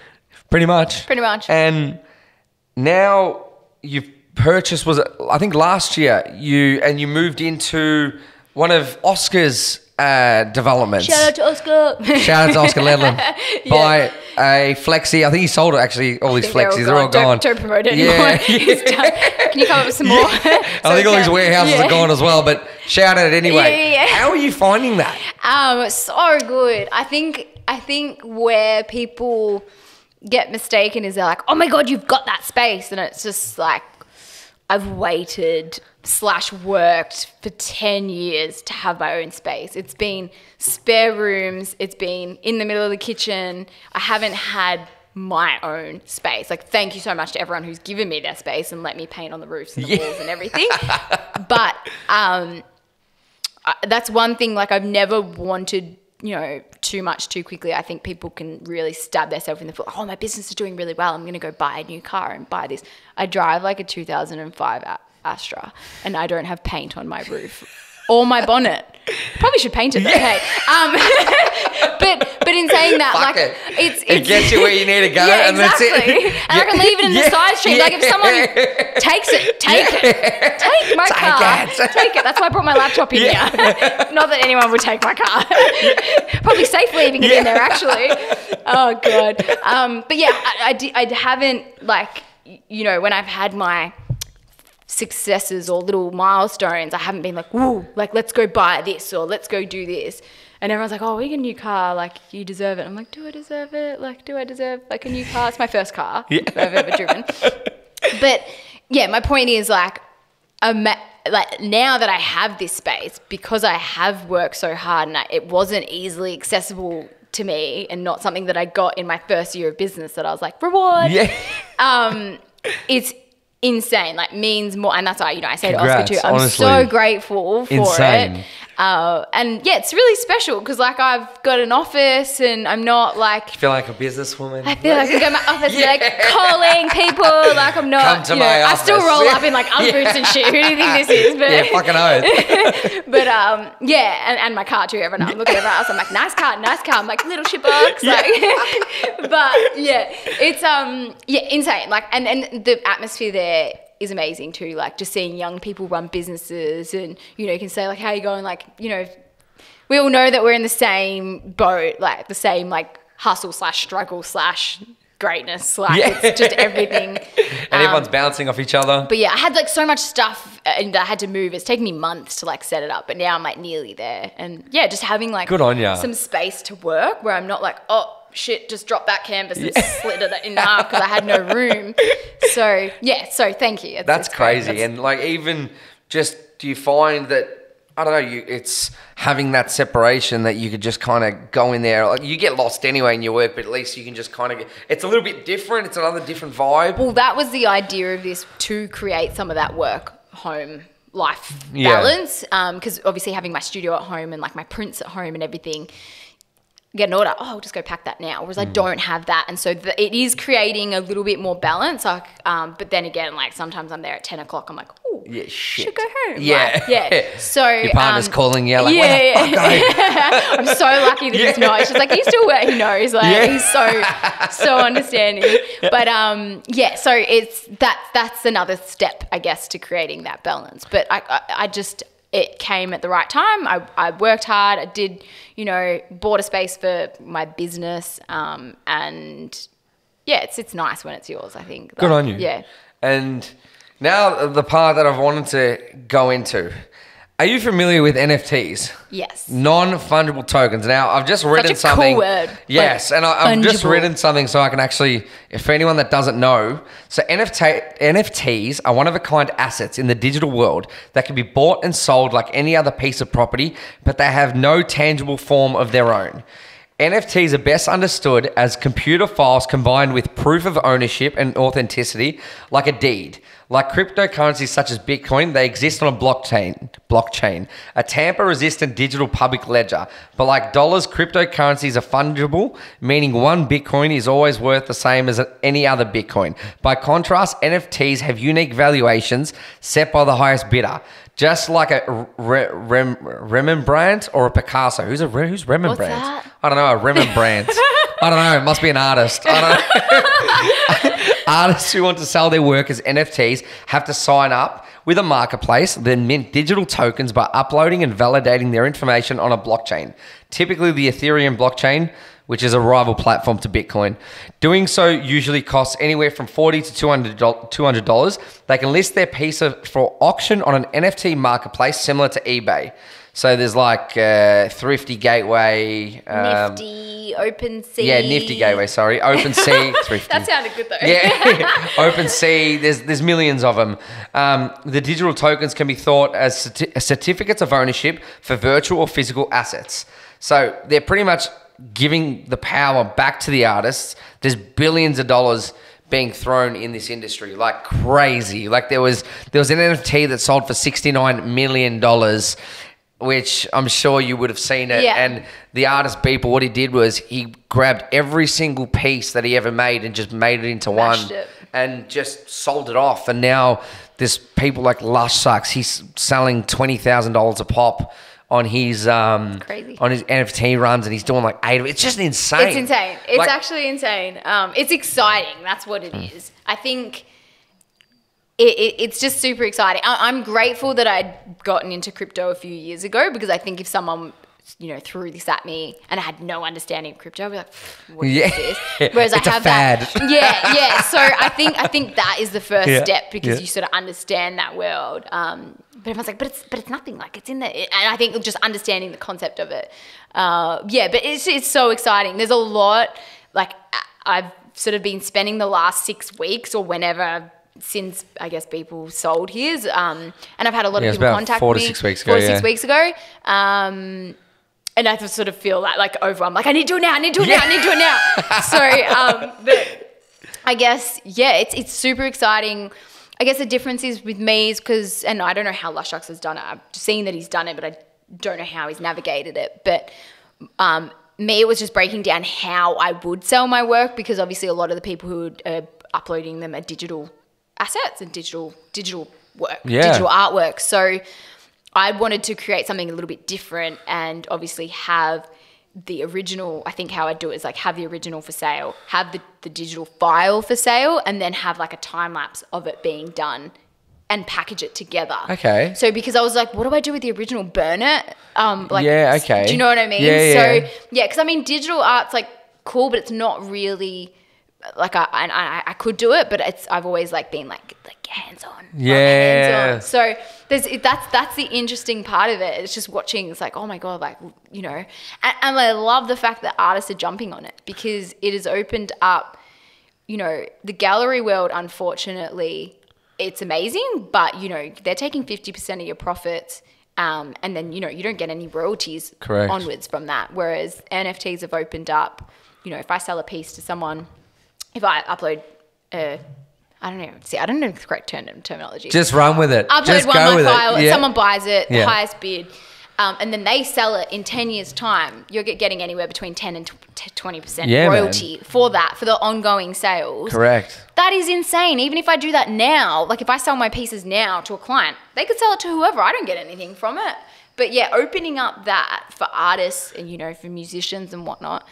Pretty much. Pretty much. And now you've purchased, was it, I think last year, you and you moved into one of Oscar's uh, developments. Shout out to Oscar. Shout out to Oscar Ledlin. yeah. By a flexi. I think he sold it, actually, all I his flexies. They're all gone. Don't, don't promote it anymore. Yeah. He's done. Can you come up with some yeah. more? so I think all his warehouses yeah. are gone as well, but shout out anyway. Yeah, yeah, yeah. How are you finding that? Um, so good. I think I think where people get mistaken is they're like, oh my God, you've got that space. And it's just like, I've waited slash worked for ten years to have my own space. It's been spare rooms. It's been in the middle of the kitchen. I haven't had my own space. Like, thank you so much to everyone who's given me their space and let me paint on the roofs and the yeah. walls and everything. But um, I, that's one thing, like I've never wanted you know, too much too quickly, I think people can really stab themselves in the foot. Oh, my business is doing really well. I'm going to go buy a new car and buy this. I drive like a two thousand five Astra and I don't have paint on my roof. Or my bonnet. Probably should paint it though. Yeah. Hey. Um, but but in saying that, Fuck like it. It's, it's it gets you where you need to go, yeah, and exactly. that's it. And yeah. I can leave it in yeah. the side street. Yeah. Like if someone takes it, take yeah. it, take my take car, it. take it. That's why I brought my laptop in yeah. here. Not that anyone would take my car. Yeah. Probably safe leaving it yeah. in there actually. Oh god. Um, but yeah, I, I, I haven't like you know when I've had my successes or little milestones, I haven't been like, woo, like let's go buy this or let's go do this. And everyone's like, oh, we get a new car, like you deserve it. I'm like, do I deserve it? Like, do I deserve like a new car? It's my first car yeah. I've ever driven. But yeah, my point is like, um, like now that I have this space, because I have worked so hard and I, it wasn't easily accessible to me and not something that I got in my first year of business that I was like, reward. Yeah. Um, it's insane, like means more, and that's why you know I say to Oscar too, I'm honestly, so grateful for insane. it. Uh, and yeah, it's really special because like I've got an office and I'm not like, you feel like a businesswoman. I feel like I go to my office yeah. and be like calling people, like I'm not. Come to you know, my office. I still roll up in like Ugg boots and shit. Who do you think this is? But, yeah, fucking oath. But um, yeah, and, and my car too. Every night I'm looking at everyone else. I'm like, nice car, nice car. I'm like little shitbox. Yeah. Like, but yeah, it's um, yeah, insane. Like, and and the atmosphere there is amazing too, like just seeing young people run businesses and, you know, you can say like, how are you going? Like, you know, we all know that we're in the same boat, like the same like hustle slash struggle slash greatness. Like yeah. it's just everything. And everyone's um, bouncing off each other. But yeah, I had like so much stuff and I had to move. It's taken me months to like set it up, but now I'm like nearly there. And yeah, just having like Good on ya. some space to work where I'm not like, oh, shit, just dropped that canvas and yeah. slid it in half because I had no room. So yeah, so thank you. It's, that's it's crazy. That's, and like even just, do you find that, I don't know, you, it's having that separation that you could just kind of go in there. Like you get lost anyway in your work, but at least you can just kind of get, it's a little bit different. It's another different vibe. Well, that was the idea of this, to create some of that work home life balance. Yeah. Um, because obviously having my studio at home and like my prints at home and everything, get an order, oh, I'll just go pack that now, whereas mm. I don't have that. And so the, it is creating a little bit more balance. Like, um, but then again, like sometimes I'm there at ten o'clock, I'm like, oh, yeah, shit. should go home. Yeah. Like, yeah. So your partner's um, calling you, like, yeah, where the fuck are you? Yeah. I'm so lucky that yeah. he's not. She's like, he's still where he knows. Like, yeah. he's so, so understanding. But um, yeah, so it's that, that's another step, I guess, to creating that balance. But I, I, I just, it came at the right time. I, I worked hard. I did, you know, bought a space for my business. Um, and yeah, it's, it's nice when it's yours, I think. Like, good on you. Yeah. And now the part that I've wanted to go into. Are you familiar with N F Ts? Yes. Non-fungible tokens. Now, I've just Such written a something. Cool word. Yes, like, and I, I've fungible. just written something so I can actually, if anyone that doesn't know, so N F T, N F Ts are one-of-a-kind assets in the digital world that can be bought and sold like any other piece of property, but they have no tangible form of their own. N F Ts are best understood as computer files combined with proof of ownership and authenticity, like a deed. Like cryptocurrencies such as Bitcoin, they exist on a blockchain, blockchain, a tamper-resistant digital public ledger. But like dollars, cryptocurrencies are fungible, meaning one Bitcoin is always worth the same as any other Bitcoin. By contrast, N F Ts have unique valuations set by the highest bidder, just like a Re Rem Rembrandt or a Picasso. Who's a Re who's Rembrandt? What's that? I don't know, a Rembrandt. I don't know. It must be an artist. I don't know. Artists who want to sell their work as N F Ts have to sign up with a marketplace, then mint digital tokens by uploading and validating their information on a blockchain, typically the Ethereum blockchain, which is a rival platform to Bitcoin. Doing so usually costs anywhere from forty dollars to two hundred dollars. They can list their piece of, for auction on an N F T marketplace similar to eBay. So there's like uh, Thrifty Gateway. Um, Nifty, OpenSea. Yeah, Nifty Gateway, sorry. OpenSea, Thrifty. That sounded good though. Yeah, OpenSea, there's, there's millions of them. Um, the digital tokens can be thought as certi certificates of ownership for virtual or physical assets. So they're pretty much giving the power back to the artists. There's billions of dollars being thrown in this industry like crazy. Like there was, there was an N F T that sold for sixty-nine million dollars. which I'm sure you would have seen it. Yeah. And the artist Beeple, what he did was he grabbed every single piece that he ever made and just made it into Mashed one it. and just sold it off. And now there's people like Lush Sucks, he's selling twenty thousand dollars a pop on his um Crazy. on his N F T runs, and he's doing like eight of it. It's just insane. It's insane. It's like, actually insane. Um, it's exciting. That's what it is. I think it, it, it's just super exciting. I, I'm grateful that I'd gotten into crypto a few years ago, because I think if someone, you know, threw this at me and I had no understanding of crypto, I'd be like, what is yeah. this? Whereas it's I have a fad. that. Yeah, yeah. So I think I think that is the first yeah. step, because yeah. you sort of understand that world. Um, But everyone's like, but it's but it's nothing, like it's in there. And I think just understanding the concept of it, uh, yeah. But it's it's so exciting. There's a lot. Like I've sort of been spending the last six weeks or whenever since I guess people sold his, um, and I've had a lot yeah, of people about contact four me. Four to six weeks ago. Four to yeah. six weeks ago. Um, and I just sort of feel that like overwhelmed. Like I need to do it now. I need to do it yeah. now. I need to do it now. So, um, but I guess yeah, it's it's super exciting. I guess the difference is with me is because, and I don't know how Lush Sucks has done it. I've seen that he's done it, but I don't know how he's navigated it. But um, me, it was just breaking down how I would sell my work, because obviously a lot of the people who are uploading them are digital assets and digital digital work, yeah. digital artwork. So I wanted to create something a little bit different, and obviously have the original. I think how I do it is like have the original for sale, have the, the digital file for sale, and then have like a time lapse of it being done and package it together. Okay. So because I was like, what do I do with the original? Burn it? Um, like, yeah, okay. Do you know what I mean? Yeah, so yeah, yeah, because I mean digital art's like cool, but it's not really like I I, I could do it, but it's I've always like been like like hands on. Yeah. Hands on. So there's that's that's the interesting part of it. It's just watching. It's like, oh my god, like you know, and, and I love the fact that artists are jumping on it, because it has opened up, you know, the gallery world. Unfortunately, it's amazing, but you know they're taking fifty percent of your profits. Um, and then you know you don't get any royalties Correct. onwards from that. Whereas N F Ts have opened up. You know, if I sell a piece to someone. If I upload, uh, I don't know. See, I don't know the correct term, terminology. Just run with it. Upload Just one go with file, it. Yeah. Someone buys it, yeah. the highest bid, um, and then they sell it in ten years' time. You're getting anywhere between ten and twenty percent yeah, royalty man. for that for the ongoing sales. Correct. That is insane. Even if I do that now, like if I sell my pieces now to a client, they could sell it to whoever. I don't get anything from it. But yeah, opening up that for artists and you know for musicians and whatnot.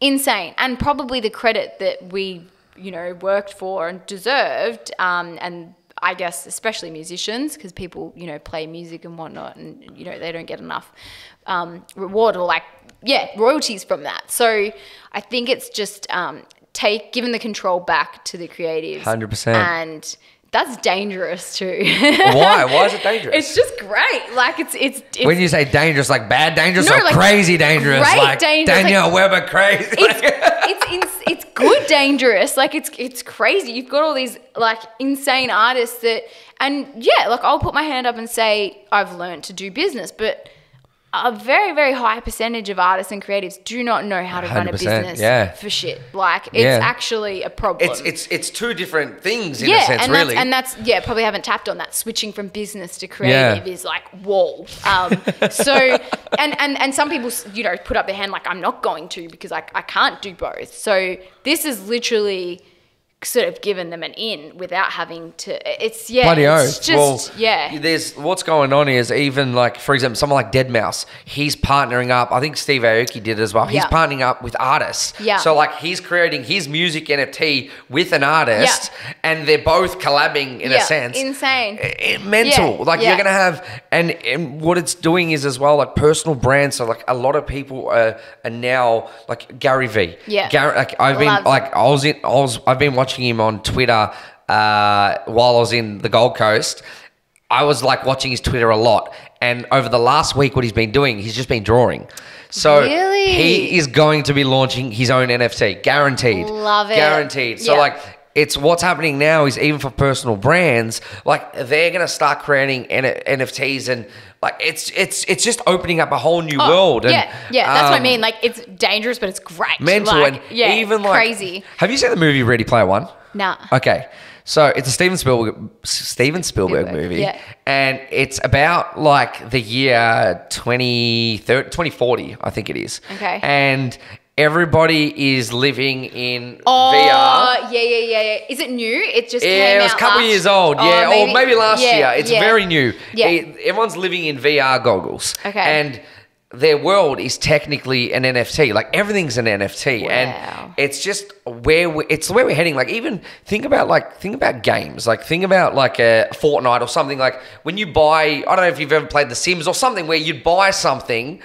Insane, and probably the credit that we, you know, worked for and deserved, um, and I guess especially musicians, because people, you know, play music and whatnot, and you know they don't get enough um, reward or like yeah royalties from that. So I think it's just um, take giving the control back to the creatives, one hundred percent, and that's dangerous too. Why? Why is it dangerous? It's just great. Like it's it's. it's when you say dangerous, like bad dangerous no, or like crazy dangerous, like dangerous. Danielle like, Weber crazy. It's, it's it's it's good dangerous. Like it's it's crazy. You've got all these like insane artists that, and yeah, like I'll put my hand up and say I've learned to do business, but a very very high percentage of artists and creatives do not know how to run a business yeah. for shit. Like it's yeah. actually a problem. It's it's it's two different things in yeah, a sense, and really. That's, and that's yeah, probably haven't tapped on that. Switching from business to creative yeah. is like whoa. Um, so and and and some people you know put up their hand like I'm not going to because I I can't do both. So this is literally sort of given them an in without having to. It's yeah. Bloody it's just well, yeah. There's what's going on is even like for example, someone like dead mouse. He's partnering up. I think Steve Aoki did it as well. He's yeah. partnering up with artists. Yeah. So like he's creating his music N F T with an artist, yeah. and they're both collabing in yeah. a sense. Insane. It, it, mental. Yeah. Like yeah. you're gonna have and, and what it's doing is as well like personal brands. So like a lot of people are, are now like Gary Vee. Yeah. Gary, like I've Loves been like I was in I was I've been watching him on Twitter uh, while I was in the Gold Coast. I was like watching his Twitter a lot, and over the last week what he's been doing, he's just been drawing. So really? He is going to be launching his own N F T, guaranteed. Love it. Guaranteed. So yeah. like it's what's happening now is even for personal brands, like they're going to start creating N F Ts and like it's it's it's just opening up a whole new oh, world. And, yeah, yeah, that's um, what I mean. Like it's dangerous, but it's great. Mental like, and yeah, even like crazy. Have you seen the movie Ready Player One? Nah. Okay, So it's a Steven Spielberg, Steven Spielberg, Spielberg movie, yeah. and it's about like the year twenty thirty, twenty forty, I think it is. Okay. And everybody is living in oh, V R. Oh, yeah, yeah, yeah, yeah. Is it new? It just yeah, came out. Yeah, it was a couple of years old, yeah, oh, maybe, or maybe last yeah, year. It's yeah. very new. Yeah. It, everyone's living in V R goggles. Okay. And their world is technically an N F T. Like everything's an N F T, wow. and it's just where we, it's where we're heading. Like even think about like think about games. Like think about like a Fortnite or something. Like when you buy, I don't know if you've ever played The Sims or something, where you'd buy something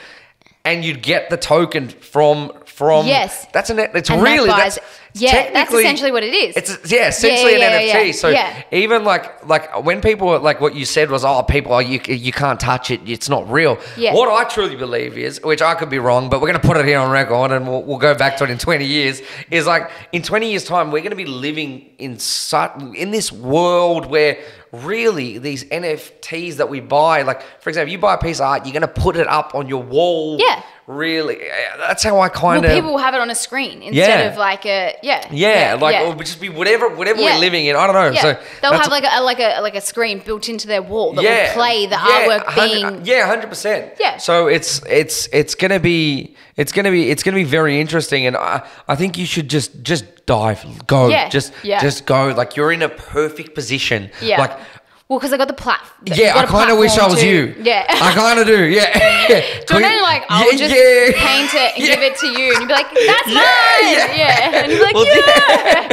and you'd get the token from from. Yes, that's an. It's and really that buys, that's yeah. That's essentially what it is. It's yeah, essentially yeah, yeah, an yeah, N F T. Yeah. So yeah. even like like when people like what you said was oh people oh, you you can't touch it, it's not real. Yeah. What I truly believe is, which I could be wrong, but we're gonna put it here on record and we'll, we'll go back to it in twenty years. Is like in twenty years time we're gonna be living in such in this world where. Really, these N F Ts that we buy, like for example, you buy a piece of art, you're gonna put it up on your wall. Yeah. Really, that's how I kind of. Well, people will have it on a screen instead yeah. of like a yeah. Yeah, yeah like yeah. Or just be whatever whatever yeah. we're living in. I don't know. Yeah. So they'll have like a like a like a screen built into their wall that yeah. will play the yeah. artwork being. Yeah, hundred percent. Yeah. So it's it's it's gonna be it's gonna be it's gonna be very interesting, and I I think you should just just. Dive, go, yeah. just, yeah. just go. Like you're in a perfect position. Yeah. Like, well, because I got the platform. Yeah, I kind of wish I was to, you. Yeah, I kind of do. Yeah. yeah. Do you know, like I'll yeah, just yeah. paint it and yeah. give it to you, and you'd be like, "That's yeah, mine." Yeah. yeah. And you're like, well, "Yeah."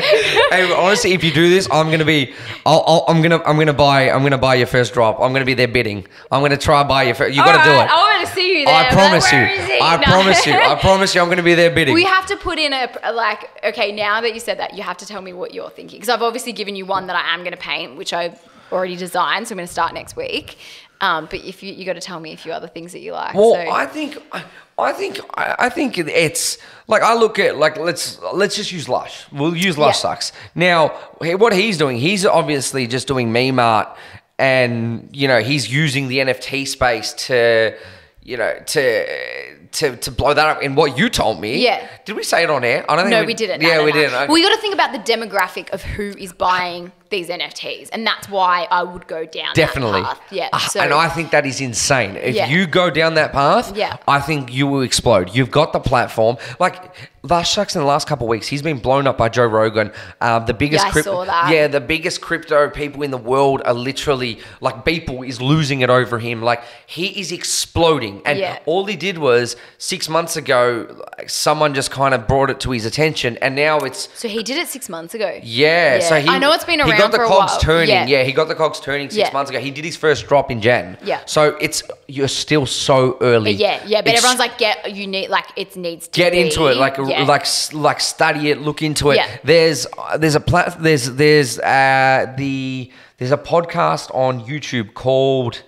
yeah. Hey, honestly, if you do this, I'm gonna be, I'll, I'll, I'm gonna, I'm gonna buy, I'm gonna buy your first drop. I'm gonna be there bidding. I'm gonna try and buy your. First, you got to right, do it. I want to see you there. I promise you. I no. promise you. I promise you. I'm going to be there bidding. We have to put in a, a like. Okay, now that you said that, you have to tell me what you're thinking, because I've obviously given you one that I am going to paint, which I've already designed. So I'm going to start next week. Um, but if you you got to tell me a few other things that you like. Well, so. I think, I, I think, I, I think it's like I look at like let's let's just use Lush. We'll use Lush yeah. Sucks. Now, what he's doing, he's obviously just doing meme art, and you know he's using the N F T space to. You know, to to to blow that up. And what you told me, yeah, did we say it on air? I don't think. No, we, we didn't. Yeah, no, no, we no. didn't. Well, you got to think about the demographic of who is buying these N F Ts, and that's why I would go down definitely. That path. Yeah, uh, so. And I think that is insane. If yeah. you go down that path, yeah. I think you will explode. You've got the platform, like. Lush Sucks in the last couple of weeks, he's been blown up by Joe Rogan. Uh, the biggest yeah, I saw that. Yeah, the biggest crypto people in the world are literally like Beeple is losing it over him. Like he is exploding, and yeah. all he did was six months ago, like, someone just kind of brought it to his attention, and now it's. So he did it six months ago. Yeah, yeah. so he. I know it's been around for a while. He got the cogs turning. Yeah. yeah, he got the cogs turning six yeah. months ago. He did his first drop in January. Yeah. So it's you're still so early. Yeah, yeah, but it's, everyone's like, get you need like it needs to get be. into it like. Yeah. Like like study it, look into it. Yeah. There's there's a plat there's there's uh, the there's a podcast on YouTube called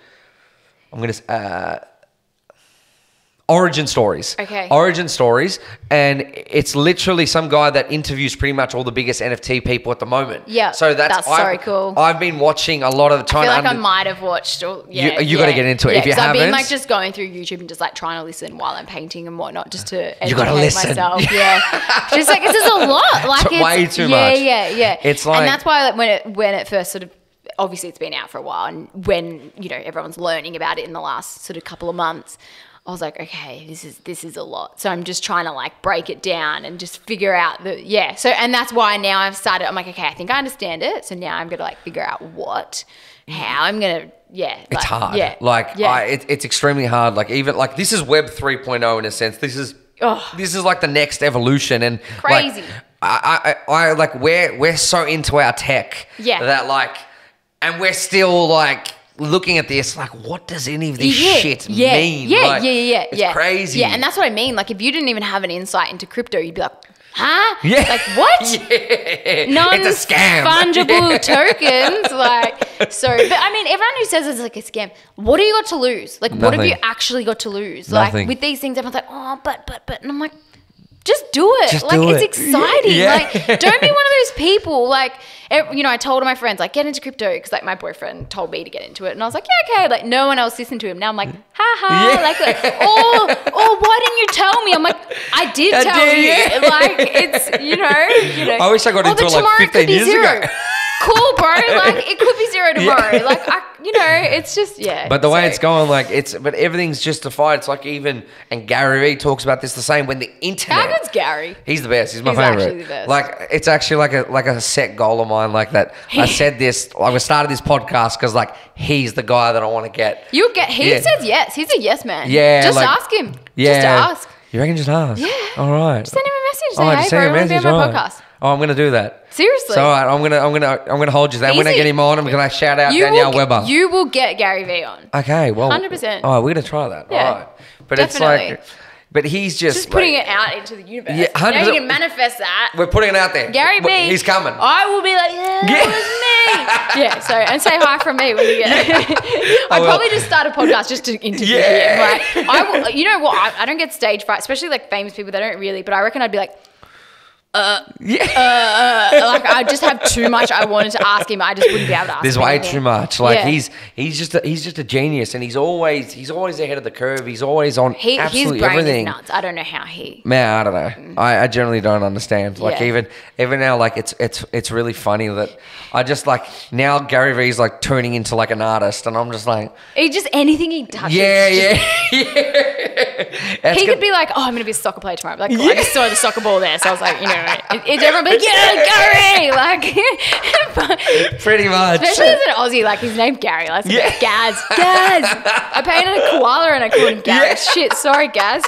I'm gonna uh, Origin Stories. Okay. Origin Stories, and it's literally some guy that interviews pretty much all the biggest N F T people at the moment. Yeah. So that's, that's so cool. I've been watching a lot of the time. I feel like under, I might have watched. All, yeah. You, you yeah. got to get into it yeah, if you haven't. I've been like just going through YouTube and just like trying to listen while I'm painting and whatnot, just to educate you gotta listen. myself. yeah. Just like this is a lot. Like it's, it's way too yeah, much. Yeah, yeah, yeah. It's like, and that's why like, when it when it first sort of. Obviously, it's been out for a while, and when you know everyone's learning about it in the last sort of couple of months, I was like, okay, this is this is a lot. So I'm just trying to like break it down and just figure out the yeah. So and that's why now I've started. I'm like, okay, I think I understand it. So now I'm gonna like figure out what, how I'm gonna yeah. Like, it's hard. Yeah, like yeah. I, it, it's extremely hard. Like even like this is Web three point oh in a sense. This is oh, this is like the next evolution and crazy. Like, I, I I like we're we're so into our tech yeah. that like. And we're still like looking at this, like, what does any of this yeah, shit yeah, mean? Yeah, like, yeah, yeah, yeah. It's yeah. crazy. Yeah, and that's what I mean. Like, if you didn't even have an insight into crypto, you'd be like, huh? Yeah. Like, what? Yeah. Non-fungible yeah. tokens. Like, so, but I mean, everyone who says it's like a scam, what do you got to lose? Like, Nothing. what have you actually got to lose? Nothing. Like, with these things, everyone's like, oh, but, but, but. And I'm like, just do it. Just like, do it's it. exciting. Yeah. Like, don't be one of those people, like, you know, I told my friends, like, get into crypto because, like, my boyfriend told me to get into it. And I was like, yeah, okay. Like, no one else listened to him. Now I'm like, ha-ha. Yeah. Like, like oh, oh, why didn't you tell me? I'm like, I did I tell did, you. Yeah. Like, it's, you know, you know. I wish I got into it, like, fifteen years ago. cool, bro. Like, it could be zero tomorrow. Yeah. Like, I, you know, it's just, yeah. But the way so. it's going, like, it's, but everything's justified. It's like even, and Gary Vee talks about this the same when the internet. How good's Gary? He's the best. He's my he's favorite. Actually the best. Like, it's actually like a, like a set goal of mine, like that. I said this, like, we started this podcast because, like, he's the guy that I want to get. You get, he yeah. says yes. He's a yes man. Yeah. Just like, ask him. Yeah. Just ask. You reckon just ask? Yeah. All right. Just send him a message. Say, oh, hey, bro, I want to be on my right. podcast. Oh, I'm going to do that. Seriously. So, all right, I'm going to I'm going to I'm going to hold you there. I'm going to get him on. I'm going to shout out you Danielle will, Weber. You will get Gary Vee on. Okay, well. one hundred percent. Oh, we're going to try that. Yeah. All right. But definitely. It's like but he's just just like, putting it out into the universe. Yeah, one hundred percent. Now you can manifest that. We're putting it out there. Gary Vee. He's coming. I will be like, yeah, that was me. Yeah, so and say hi from me when you get yeah. I'd probably just start a podcast just to interview yeah. him. Like, I will, you know what? I, I don't get stage fright, especially like famous people, they don't really, but I reckon I'd be like Uh, yeah. uh, uh, like I just have too much. I wanted to ask him. I just wouldn't be able to ask There's him. There's way anymore. too much. Like yeah. he's he's just a, he's just a genius, and he's always he's always ahead of the curve. He's always on he, absolutely his brain everything. Is nuts. I don't know how he. Man, I don't know. Mm. I, I generally don't understand. Like yeah. even even now, like it's it's it's really funny that I just like now Gary Vee's like turning into like an artist, and I'm just like he just anything he touches. Yeah, just, yeah, yeah. He gonna, could be like, oh, I'm gonna be a soccer player tomorrow. Like cool, yeah. I just saw the soccer ball there, so I was like, you know. It, it's everyone be like, yeah, Gary. Like, pretty much. Especially as an Aussie, like his name Gary. Like, yeah. Gaz, Gaz. I painted a koala and I called him Gaz. Yeah. Shit, sorry, Gaz.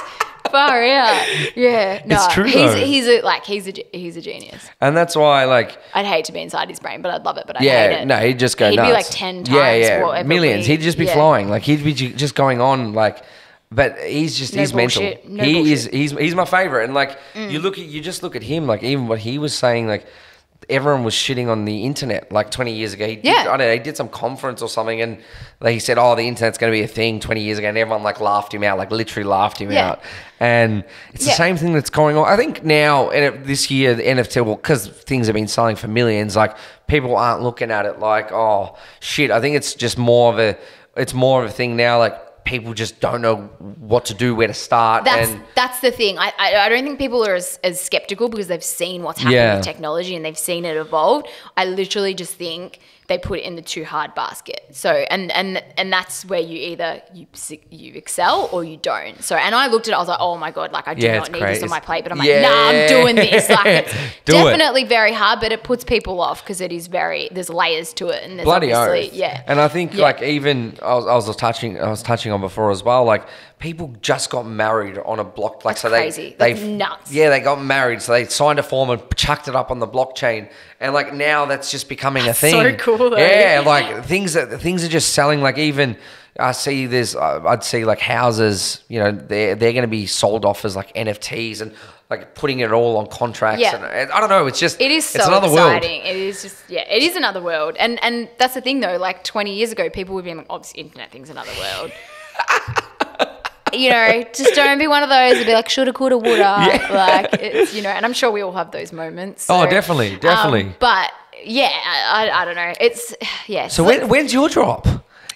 Far out. Yeah, no. It's true. He's, he's a, like he's a he's a genius. And that's why, like, I'd hate to be inside his brain, but I'd love it. But I yeah, hate it. No, he'd just go. He'd nuts. be like ten times. Yeah, yeah. Millions. Week. He'd just be yeah. flying. Like he'd be just going on like. But he's just no he's bullshit. mental. No he bullshit. is he's he's my favorite, and like mm. you look at you just look at him, like even what he was saying, like everyone was shitting on the internet like twenty years ago. He yeah. did, I don't know, he did some conference or something, and like he said, oh, the internet's going to be a thing twenty years ago, and everyone like laughed him out, like literally laughed him yeah. out. And it's yeah. the same thing that's going on. I think now and it, this year the N F T, well, because things have been selling for millions, like people aren't looking at it like oh shit. I think it's just more of a it's more of a thing now, like. People just don't know what to do, where to start. That's and that's the thing. I, I I don't think people are as, as skeptical because they've seen what's happening yeah. with technology and they've seen it evolve. I literally just think they put it in the too hard basket. So and and and that's where you either you you excel or you don't. So and I looked at it, I was like, oh my god, like I do yeah, not need crazy. this on my plate. But I'm like, yeah. nah, I'm doing this. Like it's do definitely it. very hard, but it puts people off because it is very there's layers to it and there's bloody obviously oath. yeah. And I think yeah. like even I was I was touching I was touching on before as well, like people just got married on a block, like that's so they crazy. That's nuts. Yeah, they got married, so they signed a form and chucked it up on the blockchain, and like now that's just becoming that's a thing. So cool. Though. Yeah, like things that things are just selling. Like even I see there's, I'd see like houses, you know, they're they're going to be sold off as like N F Ts and like putting it all on contracts. Yeah. And I don't know. It's just it is so it's another exciting. World. It is just yeah, it is another world. And and that's the thing though. Like twenty years ago, people would be like, "Obviously, internet thing's another world." You know, just don't be one of those and be like, shoulda, coulda, woulda. Yeah. Like, it's, you know, and I'm sure we all have those moments. So. Oh, definitely, definitely. Um, but, yeah, I, I don't know. It's, yeah. So, so when, when's your drop?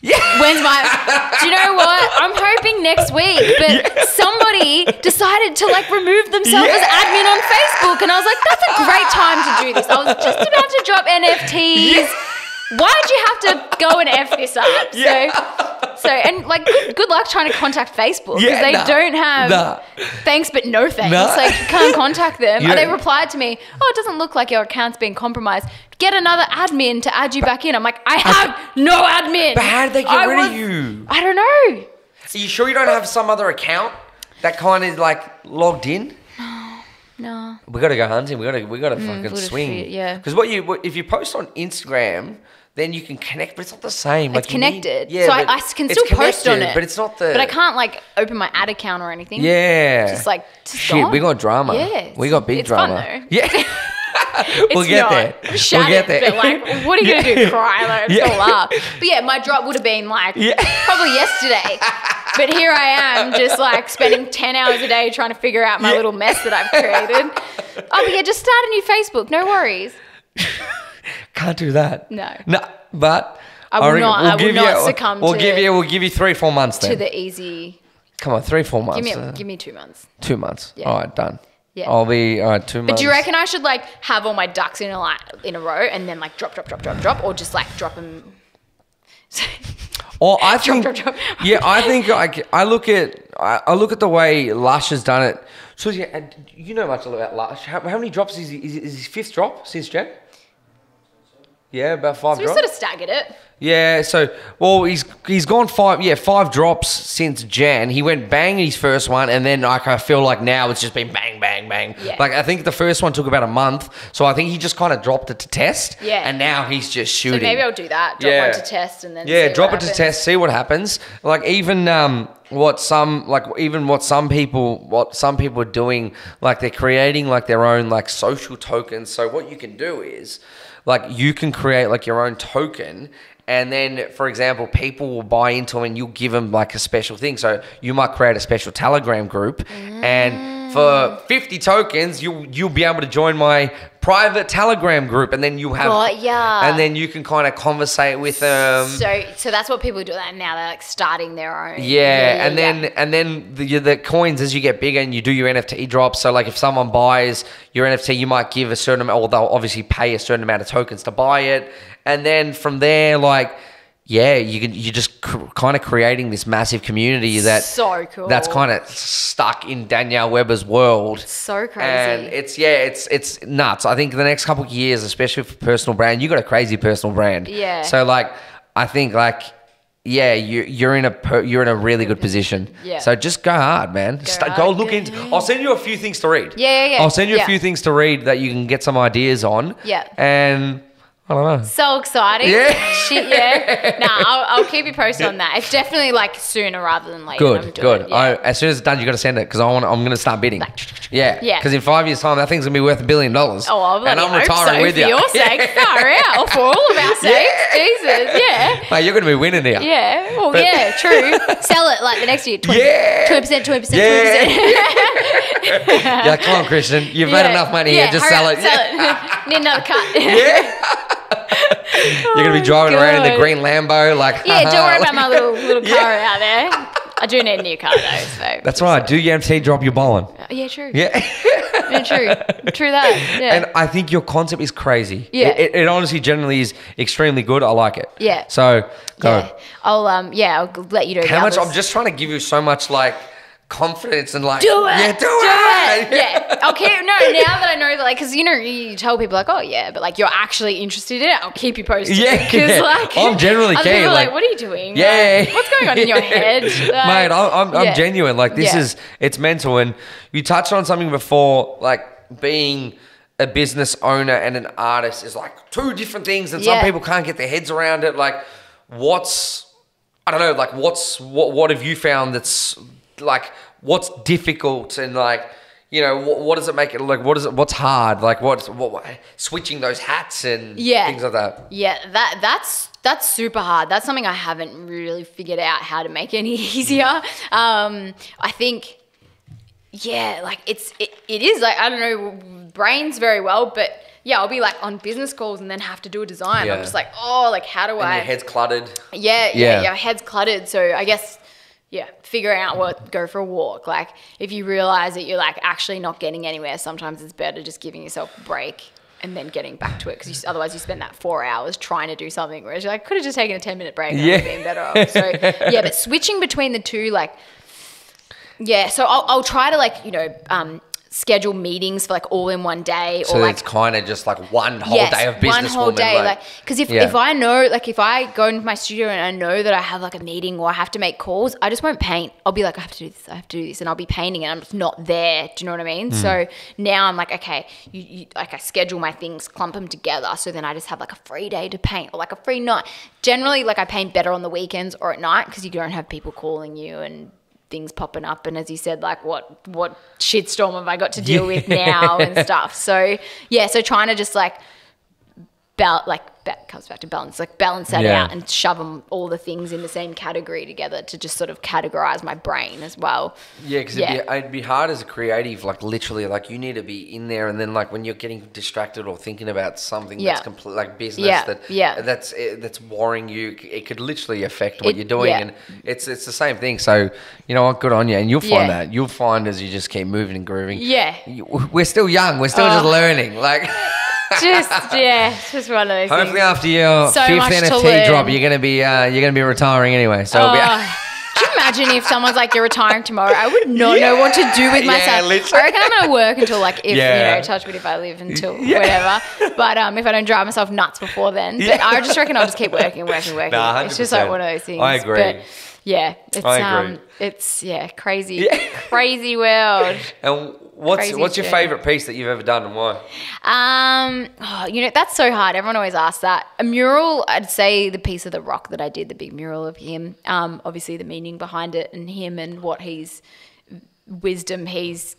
Yeah. When's my, do you know what? I'm hoping next week. But yeah. somebody decided to, like, remove themselves yeah. as admin on Facebook. And I was like, that's a great time to do this. I was just about to drop N F Ts. Yeah. Why'd you have to go and F this up? Yeah. So, so and like good, good luck trying to contact Facebook because yeah, they nah, don't have nah. thanks but no thanks. Nah. Like you can't contact them. Yeah. And they replied to me, oh, it doesn't look like your account's been compromised. Get another admin to add you but, back in. I'm like, I have I, no admin. But how did they get I rid was, of you? I don't know. Are you sure you don't have some other account that kind of like logged in? No. We gotta go hunting. We gotta we gotta mm, fucking swing. Feet, yeah. Because what you what, if you post on Instagram, then you can connect, but it's not the same. Like it's connected. Need, yeah, so I, I can still post on it, but it's not the. But I can't like open my ad account or anything. Yeah. It's just like just shit. Gone. We got drama. Yeah. We got big it's drama. Fun, though. Yeah. We'll it's get not. there. Shut we'll get there. But like, what are you yeah. gonna do? Cry? Like, it's yeah. all up. But yeah, my drop would have been like yeah. probably yesterday. But here I am just like spending ten hours a day trying to figure out my yeah. little mess that I've created. Oh, but yeah, just start a new Facebook. No worries. Can't do that. No. No, but I will I not, we'll I will not you, succumb we'll, to we'll give you. We'll give you three, four months then. To the easy. Come on, three, four months. Give me, uh, give me two months. Two months. Yeah. All right, done. Yeah. I'll be uh, two months. But do you reckon I should like have all my ducks in a line, in a row and then like drop, drop, drop, drop, drop, or just like drop them? Or I think, drop, drop, drop. yeah, I think I, I look at I, I look at the way Lush has done it. So yeah, and you know much about Lush. How, how many drops is he, is, is his fifth drop since Jen? Yeah, about five. So drops. We sort of staggered it. Yeah, so well, he's he's gone five. Yeah, five drops since Jan. He went bang his first one, and then like I feel like now it's just been bang, bang, bang. Yeah. Like I think the first one took about a month, so I think he just kind of dropped it to test. Yeah. And now he's just shooting. So maybe I'll do that. Drop yeah. one to test, and then yeah, see drop what it happens. to test, see what happens. Like even um, what some like even what some people what some people are doing, like they're creating like their own like social tokens. So what you can do is. Like you can create like your own token and then, for example, people will buy into them and you'll give them like a special thing. So you might create a special Telegram group mm. and for fifty tokens, you'll, you'll be able to join my private Telegram group and then you have, oh, yeah. and then you can kind of conversate with them. So, so that's what people do that now. They're like starting their own. Yeah. yeah and yeah. then, and then the, the coins as you get bigger and you do your N F T drops. So like if someone buys your N F T, you might give a certain amount, or they'll obviously pay a certain amount of tokens to buy it. And then from there, like, yeah, you can, you're just cr- kind of creating this massive community that so cool. that's kind of stuck in Danielle Weber's world. It's so crazy. And it's, yeah, it's it's nuts. I think the next couple of years, especially for personal brand, you got a crazy personal brand. Yeah. So, like, I think, like, yeah, you, you're in a per, you're in a really good position. Yeah. So just go hard, man. Go, St- hard, go look into – I'll send you a few things to read. Yeah, yeah, yeah. I'll send you yeah. a few things to read that you can get some ideas on. Yeah. And – I don't know. So exciting. Yeah. Shit, yeah. Nah, I'll, I'll keep you posted on that. It's definitely like sooner rather than later. Good, I'm doing, good. Yeah. I, as soon as it's done, you got to send it because I want. I'm going to start bidding. Like, yeah. Yeah. Because in five years' time, that thing's going to be worth a billion dollars. Oh, I'll And I'm retiring so with for you. For your sake. Far out. For all of our sakes. Yeah. Jesus. Yeah. Mate, you're going to be winning here. Yeah. Well, but, yeah, true. Sell it like the next year. twenty percent, yeah. twenty percent, twenty percent, yeah. twenty percent. Yeah. Like, come on, Christian. You've yeah. made enough money yeah. here. Just sell it. Sell yeah. it. Need another cut. Yeah. You're going to be driving oh around in the green Lambo like yeah, don't worry about my little little car yeah. out there. I do need a new car though. So that's right. So. Do your M T, drop your bowling. Yeah, true. Yeah. yeah true. True that. Yeah. And I think your concept is crazy. Yeah. It, it, it honestly generally is extremely good. I like it. Yeah. So go. Yeah. I'll um yeah, I'll let you know. How much I'm just trying to give you so much like confidence and like do it yeah do, do it. it yeah I'll keep no now that I know that like because you know you tell people like oh yeah but like you're actually interested in it I'll keep you posted yeah because yeah. like I'm generally keen like, like what are you doing yeah like, what's going on yeah. in your head like, mate I'm, I'm, yeah. I'm genuine like this yeah. is it's mental and you touched on something before like being a business owner and an artist is like two different things and yeah. some people can't get their heads around it like what's I don't know like what's what what have you found that's like what's difficult and like you know what, what does it make it like what is it what's hard like what's what switching those hats and yeah. things like that yeah that that's that's super hard that's something I haven't really figured out how to make any easier um I think yeah like it's it, it is like I don't know brains very well but yeah, I'll be like on business calls and then have to do a design yeah. I'm just like oh like how do and I your head's cluttered yeah yeah your head's cluttered so I guess yeah, figure out what, go for a walk. Like if you realize that you're like actually not getting anywhere, sometimes it's better just giving yourself a break and then getting back to it because otherwise you spend that four hours trying to do something whereas you're like, could have just taken a ten minute break and yeah. I would have been better off. So yeah, but switching between the two, like, yeah, so I'll, I'll try to like, you know, um, schedule meetings for like all in one day or so like it's kind of just like one whole yes, day of business one whole woman, day like because like, if, yeah. if I know like if I go into my studio and I know that I have like a meeting or I have to make calls I just won't paint I'll be like I have to do this I have to do this and I'll be painting and I'm just not there do you know what I mean mm. so now I'm like okay you, you like I schedule my things clump them together so then I just have like a free day to paint or like a free night generally like I paint better on the weekends or at night because you don't have people calling you and things popping up and as you said like what what shitstorm have I got to deal yeah. with now and stuff so yeah so trying to just like about like that comes back to balance, like balance that yeah. out and shove them, all the things in the same category together to just sort of categorize my brain as well. Yeah, because yeah. it'd, it'd be hard as a creative, like literally, like you need to be in there, and then like when you're getting distracted or thinking about something yeah. that's complete, like business yeah. that yeah. that's that's worrying you, it could literally affect what it, you're doing, yeah. and it's it's the same thing. So you know what, good on you, and you'll find yeah. that you'll find as you just keep moving and grooving. Yeah, we're still young, we're still uh, just learning, like. Just yeah, just one of those. Hopefully, things. after your so fifth N F T drop, you're gonna be uh, you're gonna be retiring anyway. So, oh, be can you imagine if someone's like, "You're retiring tomorrow"? I would not yeah. know what to do with myself. Yeah, I reckon I'm gonna work until like if yeah. you know, touch wood, if I live until yeah. whatever. But um, if I don't drive myself nuts before then, but yeah. I just reckon I'll just keep working, working, working. Nah, it's just like one of those things. I agree. But, yeah, it's I agree. um, it's yeah, crazy, yeah. crazy world. And what's crazy what's your journey. favorite piece that you've ever done, and why? Um, oh, you know that's so hard. Everyone always asks that. A mural, I'd say the piece of The Rock that I did, the big mural of him. Um, obviously the meaning behind it, and him, and what he's wisdom he's,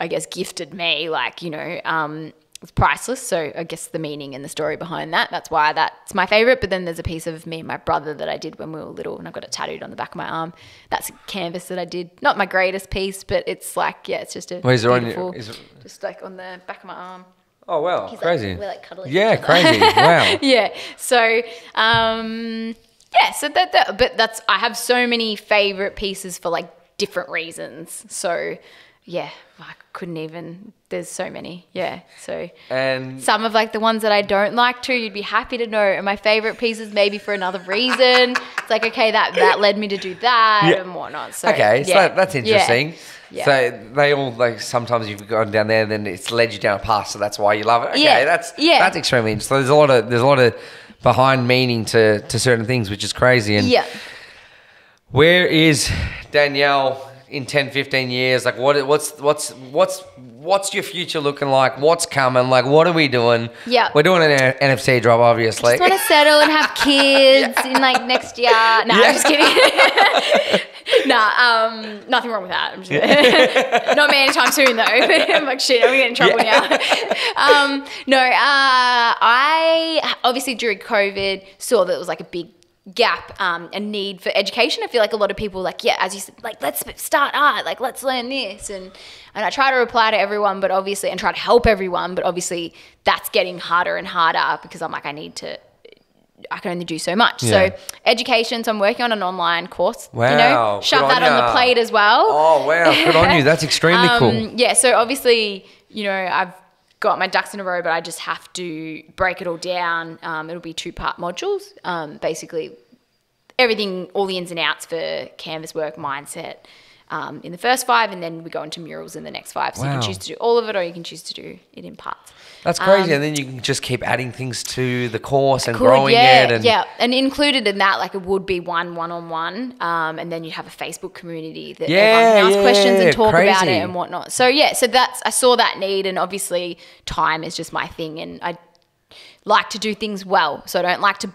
I guess, gifted me. Like you know, um, it's priceless. So I guess the meaning and the story behind that, that's why that's my favorite. But then there's a piece of me and my brother that I did when we were little, and I've got it tattooed on the back of my arm. That's a canvas that I did. Not my greatest piece, but it's like, yeah, it's just a well, is beautiful, on your, is it, just like on the back of my arm. Oh, wow. Crazy. Like, we're like cuddling. Yeah, crazy. Wow. yeah. So, um, yeah, so that, that, but that's, I have so many favorite pieces for like different reasons. So yeah, I couldn't even, there's so many. Yeah, so and some of like the ones that I don't like too, you'd be happy to know. And my favourite pieces maybe for another reason. It's like, okay, that, that led me to do that yeah. and whatnot. So, okay, yeah. so that's interesting. Yeah. So they all, like sometimes you've gone down there and then it's led you down a path, so that's why you love it. Okay, yeah. that's yeah. that's extremely interesting. So there's a lot of, there's a lot of behind meaning to, to certain things, which is crazy. And yeah. where is Danielle in ten, fifteen years, like what, what's, what's, what's, what's your future looking like? What's coming? Like, what are we doing? Yeah. We're doing an N F T drop, obviously. I just want to settle and have kids yeah. in like next year. No, yeah. I'm just kidding. nah, um, nothing wrong with that. I'm just Not me anytime soon though. I'm like, shit, I'm getting in trouble yeah. now. um, no, uh, I obviously during COVID saw that it was like a big gap um and need for education. I feel like a lot of people like yeah as you said, like let's start art, like let's learn this, and and I try to reply to everyone, but obviously, and try to help everyone, but obviously that's getting harder and harder because I'm like I need to I can only do so much. Yeah. So education, so I'm working on an online course. Wow. You know, shove that on, on the plate as well. Oh wow, good on you. That's extremely um, cool. Yeah, so obviously, you know, I've got my ducks in a row, but I just have to break it all down. Um, it'll be two-part modules, um, basically everything, all the ins and outs for canvas work, mindset um, in the first five, and then we go into murals in the next five. So wow. you can choose to do all of it, or you can choose to do it in parts. That's crazy. Um, and then you can just keep adding things to the course and could, growing yeah, it. And yeah, and included in that, like it would be one one-on-one, um, and then you have a Facebook community that yeah, everyone can ask yeah, questions yeah, and talk crazy. about it and whatnot. So yeah, so that's I saw that need, and obviously time is just my thing, and I like to do things well, so I don't like to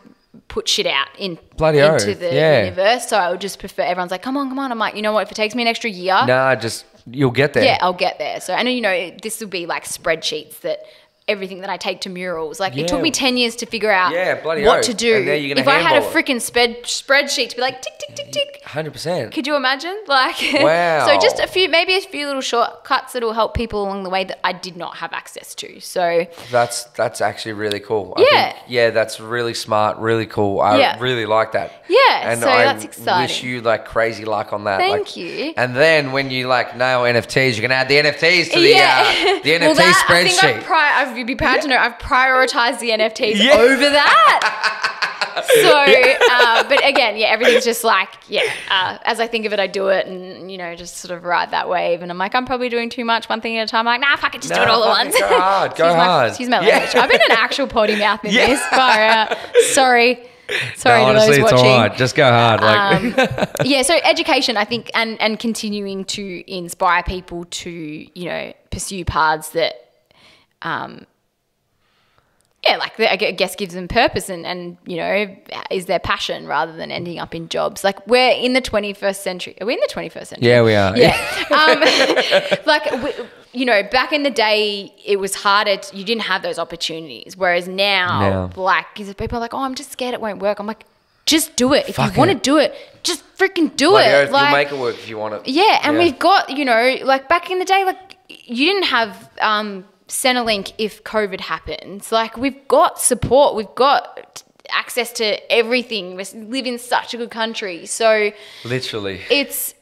put shit out in bloody into oath. the yeah. universe. So I would just prefer everyone's like, come on, come on. I'm like, you know what? If it takes me an extra year, nah, just you'll get there. Yeah, I'll get there. So I know you know this will be like spreadsheets that. Everything that I take to murals. Like yeah. it took me ten years to figure out yeah, bloody what oath. to do. And you're if I had a freaking spread, spreadsheet to be like, tick, tick, tick, tick. one hundred percent. Could you imagine? Like, wow. so just a few, maybe a few little shortcuts that will help people along the way that I did not have access to. So that's, that's actually really cool. I yeah. think, yeah. That's really smart. Really cool. I yeah. really like that. Yeah. And so I that's exciting. wish you like crazy luck on that. Thank like, you. And then when you like nail N F Ts, you can add the N F Ts to the, yeah. uh, the N F T well, that, spreadsheet. I think I've You'd be proud yeah. to know I've prioritized the N F Ts yeah. over that. So, yeah. uh, but again, yeah, everything's just like, yeah, uh, as I think of it, I do it and, you know, just sort of ride that wave. And I'm like, I'm probably doing too much one thing at a time. I'm like, nah, fuck it, just no, do it all at once. Go hard, go hard. Excuse my language. Yeah. I've been an actual potty mouth in yeah. this far out. Sorry. Sorry no, honestly, to those it's watching. All right. Just go hard. Like. Um, yeah, so education, I think, and, and continuing to inspire people to, you know, pursue paths that, Um, yeah, like I guess gives them purpose and, and, you know, is their passion rather than ending up in jobs. Like we're in the twenty-first century. Are we in the twenty-first century? Yeah, we are. Yeah. um, like, we, you know, back in the day it was harder. To, you didn't have those opportunities. Whereas now, now. like, because people are like, oh, I'm just scared it won't work. I'm like, just do it. If Fuck you want to do it, just freaking do like, it. You'll like, make it work if you want it. Yeah. And yeah. we've got, you know, like back in the day, like you didn't have um, – Centrelink if COVID happens. Like we've got support, we've got access to everything. We live in such a good country. So literally it's,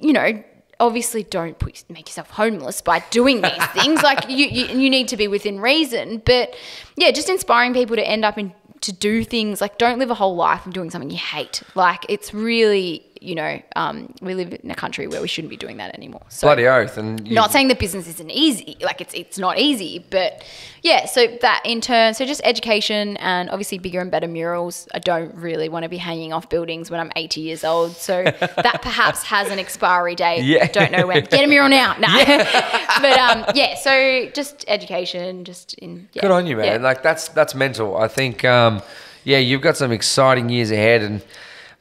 you know, obviously don't put, make yourself homeless by doing these things. Like you, you, you need to be within reason. But yeah, just inspiring people to end up in, to do things. Like don't live a whole life of doing something you hate. Like it's really, you know, um, we live in a country where we shouldn't be doing that anymore. So bloody oath. And not saying that business isn't easy, like it's it's not easy, but yeah, so that in turn, so just education and obviously bigger and better murals. I don't really want to be hanging off buildings when I'm eighty years old. So that perhaps has an expiry date. Yeah. Don't know when. Get a mural now. Nah. Yeah. But um, yeah, so just education, just in. Yeah. Good on you, man. Yeah. Like that's, that's mental. I think, um, yeah, you've got some exciting years ahead and,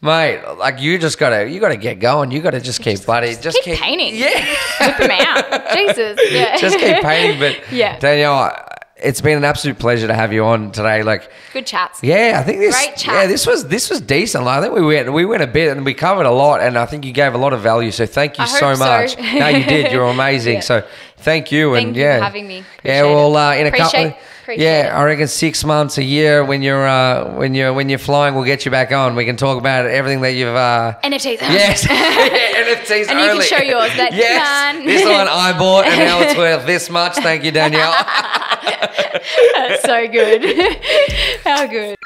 mate, like you just gotta, you gotta get going. You gotta just keep, just, buddy, just, just keep, keep painting. Yeah, whip them out, Jesus. Yeah, just keep painting. But yeah, Danielle, it's been an absolute pleasure to have you on today. Like good chats. Yeah, I think this, great chat. Yeah, this was this was decent. Like, I think we went we went a bit and we covered a lot, and I think you gave a lot of value. So thank you I so hope much. So. No, you did. You're amazing. Yeah. So thank you, thank and you yeah, for having me. Appreciate yeah, well, uh, in a couple. Yeah, I reckon six months, a year, when you're uh, when you're when you're flying, we'll get you back on. We can talk about everything that you've uh, N F Ts. Yes, yeah, N F Ts and only. And you can show yours. That yes, done. This one I bought, and now it's worth this much. Thank you, Danielle. That's so good. How good.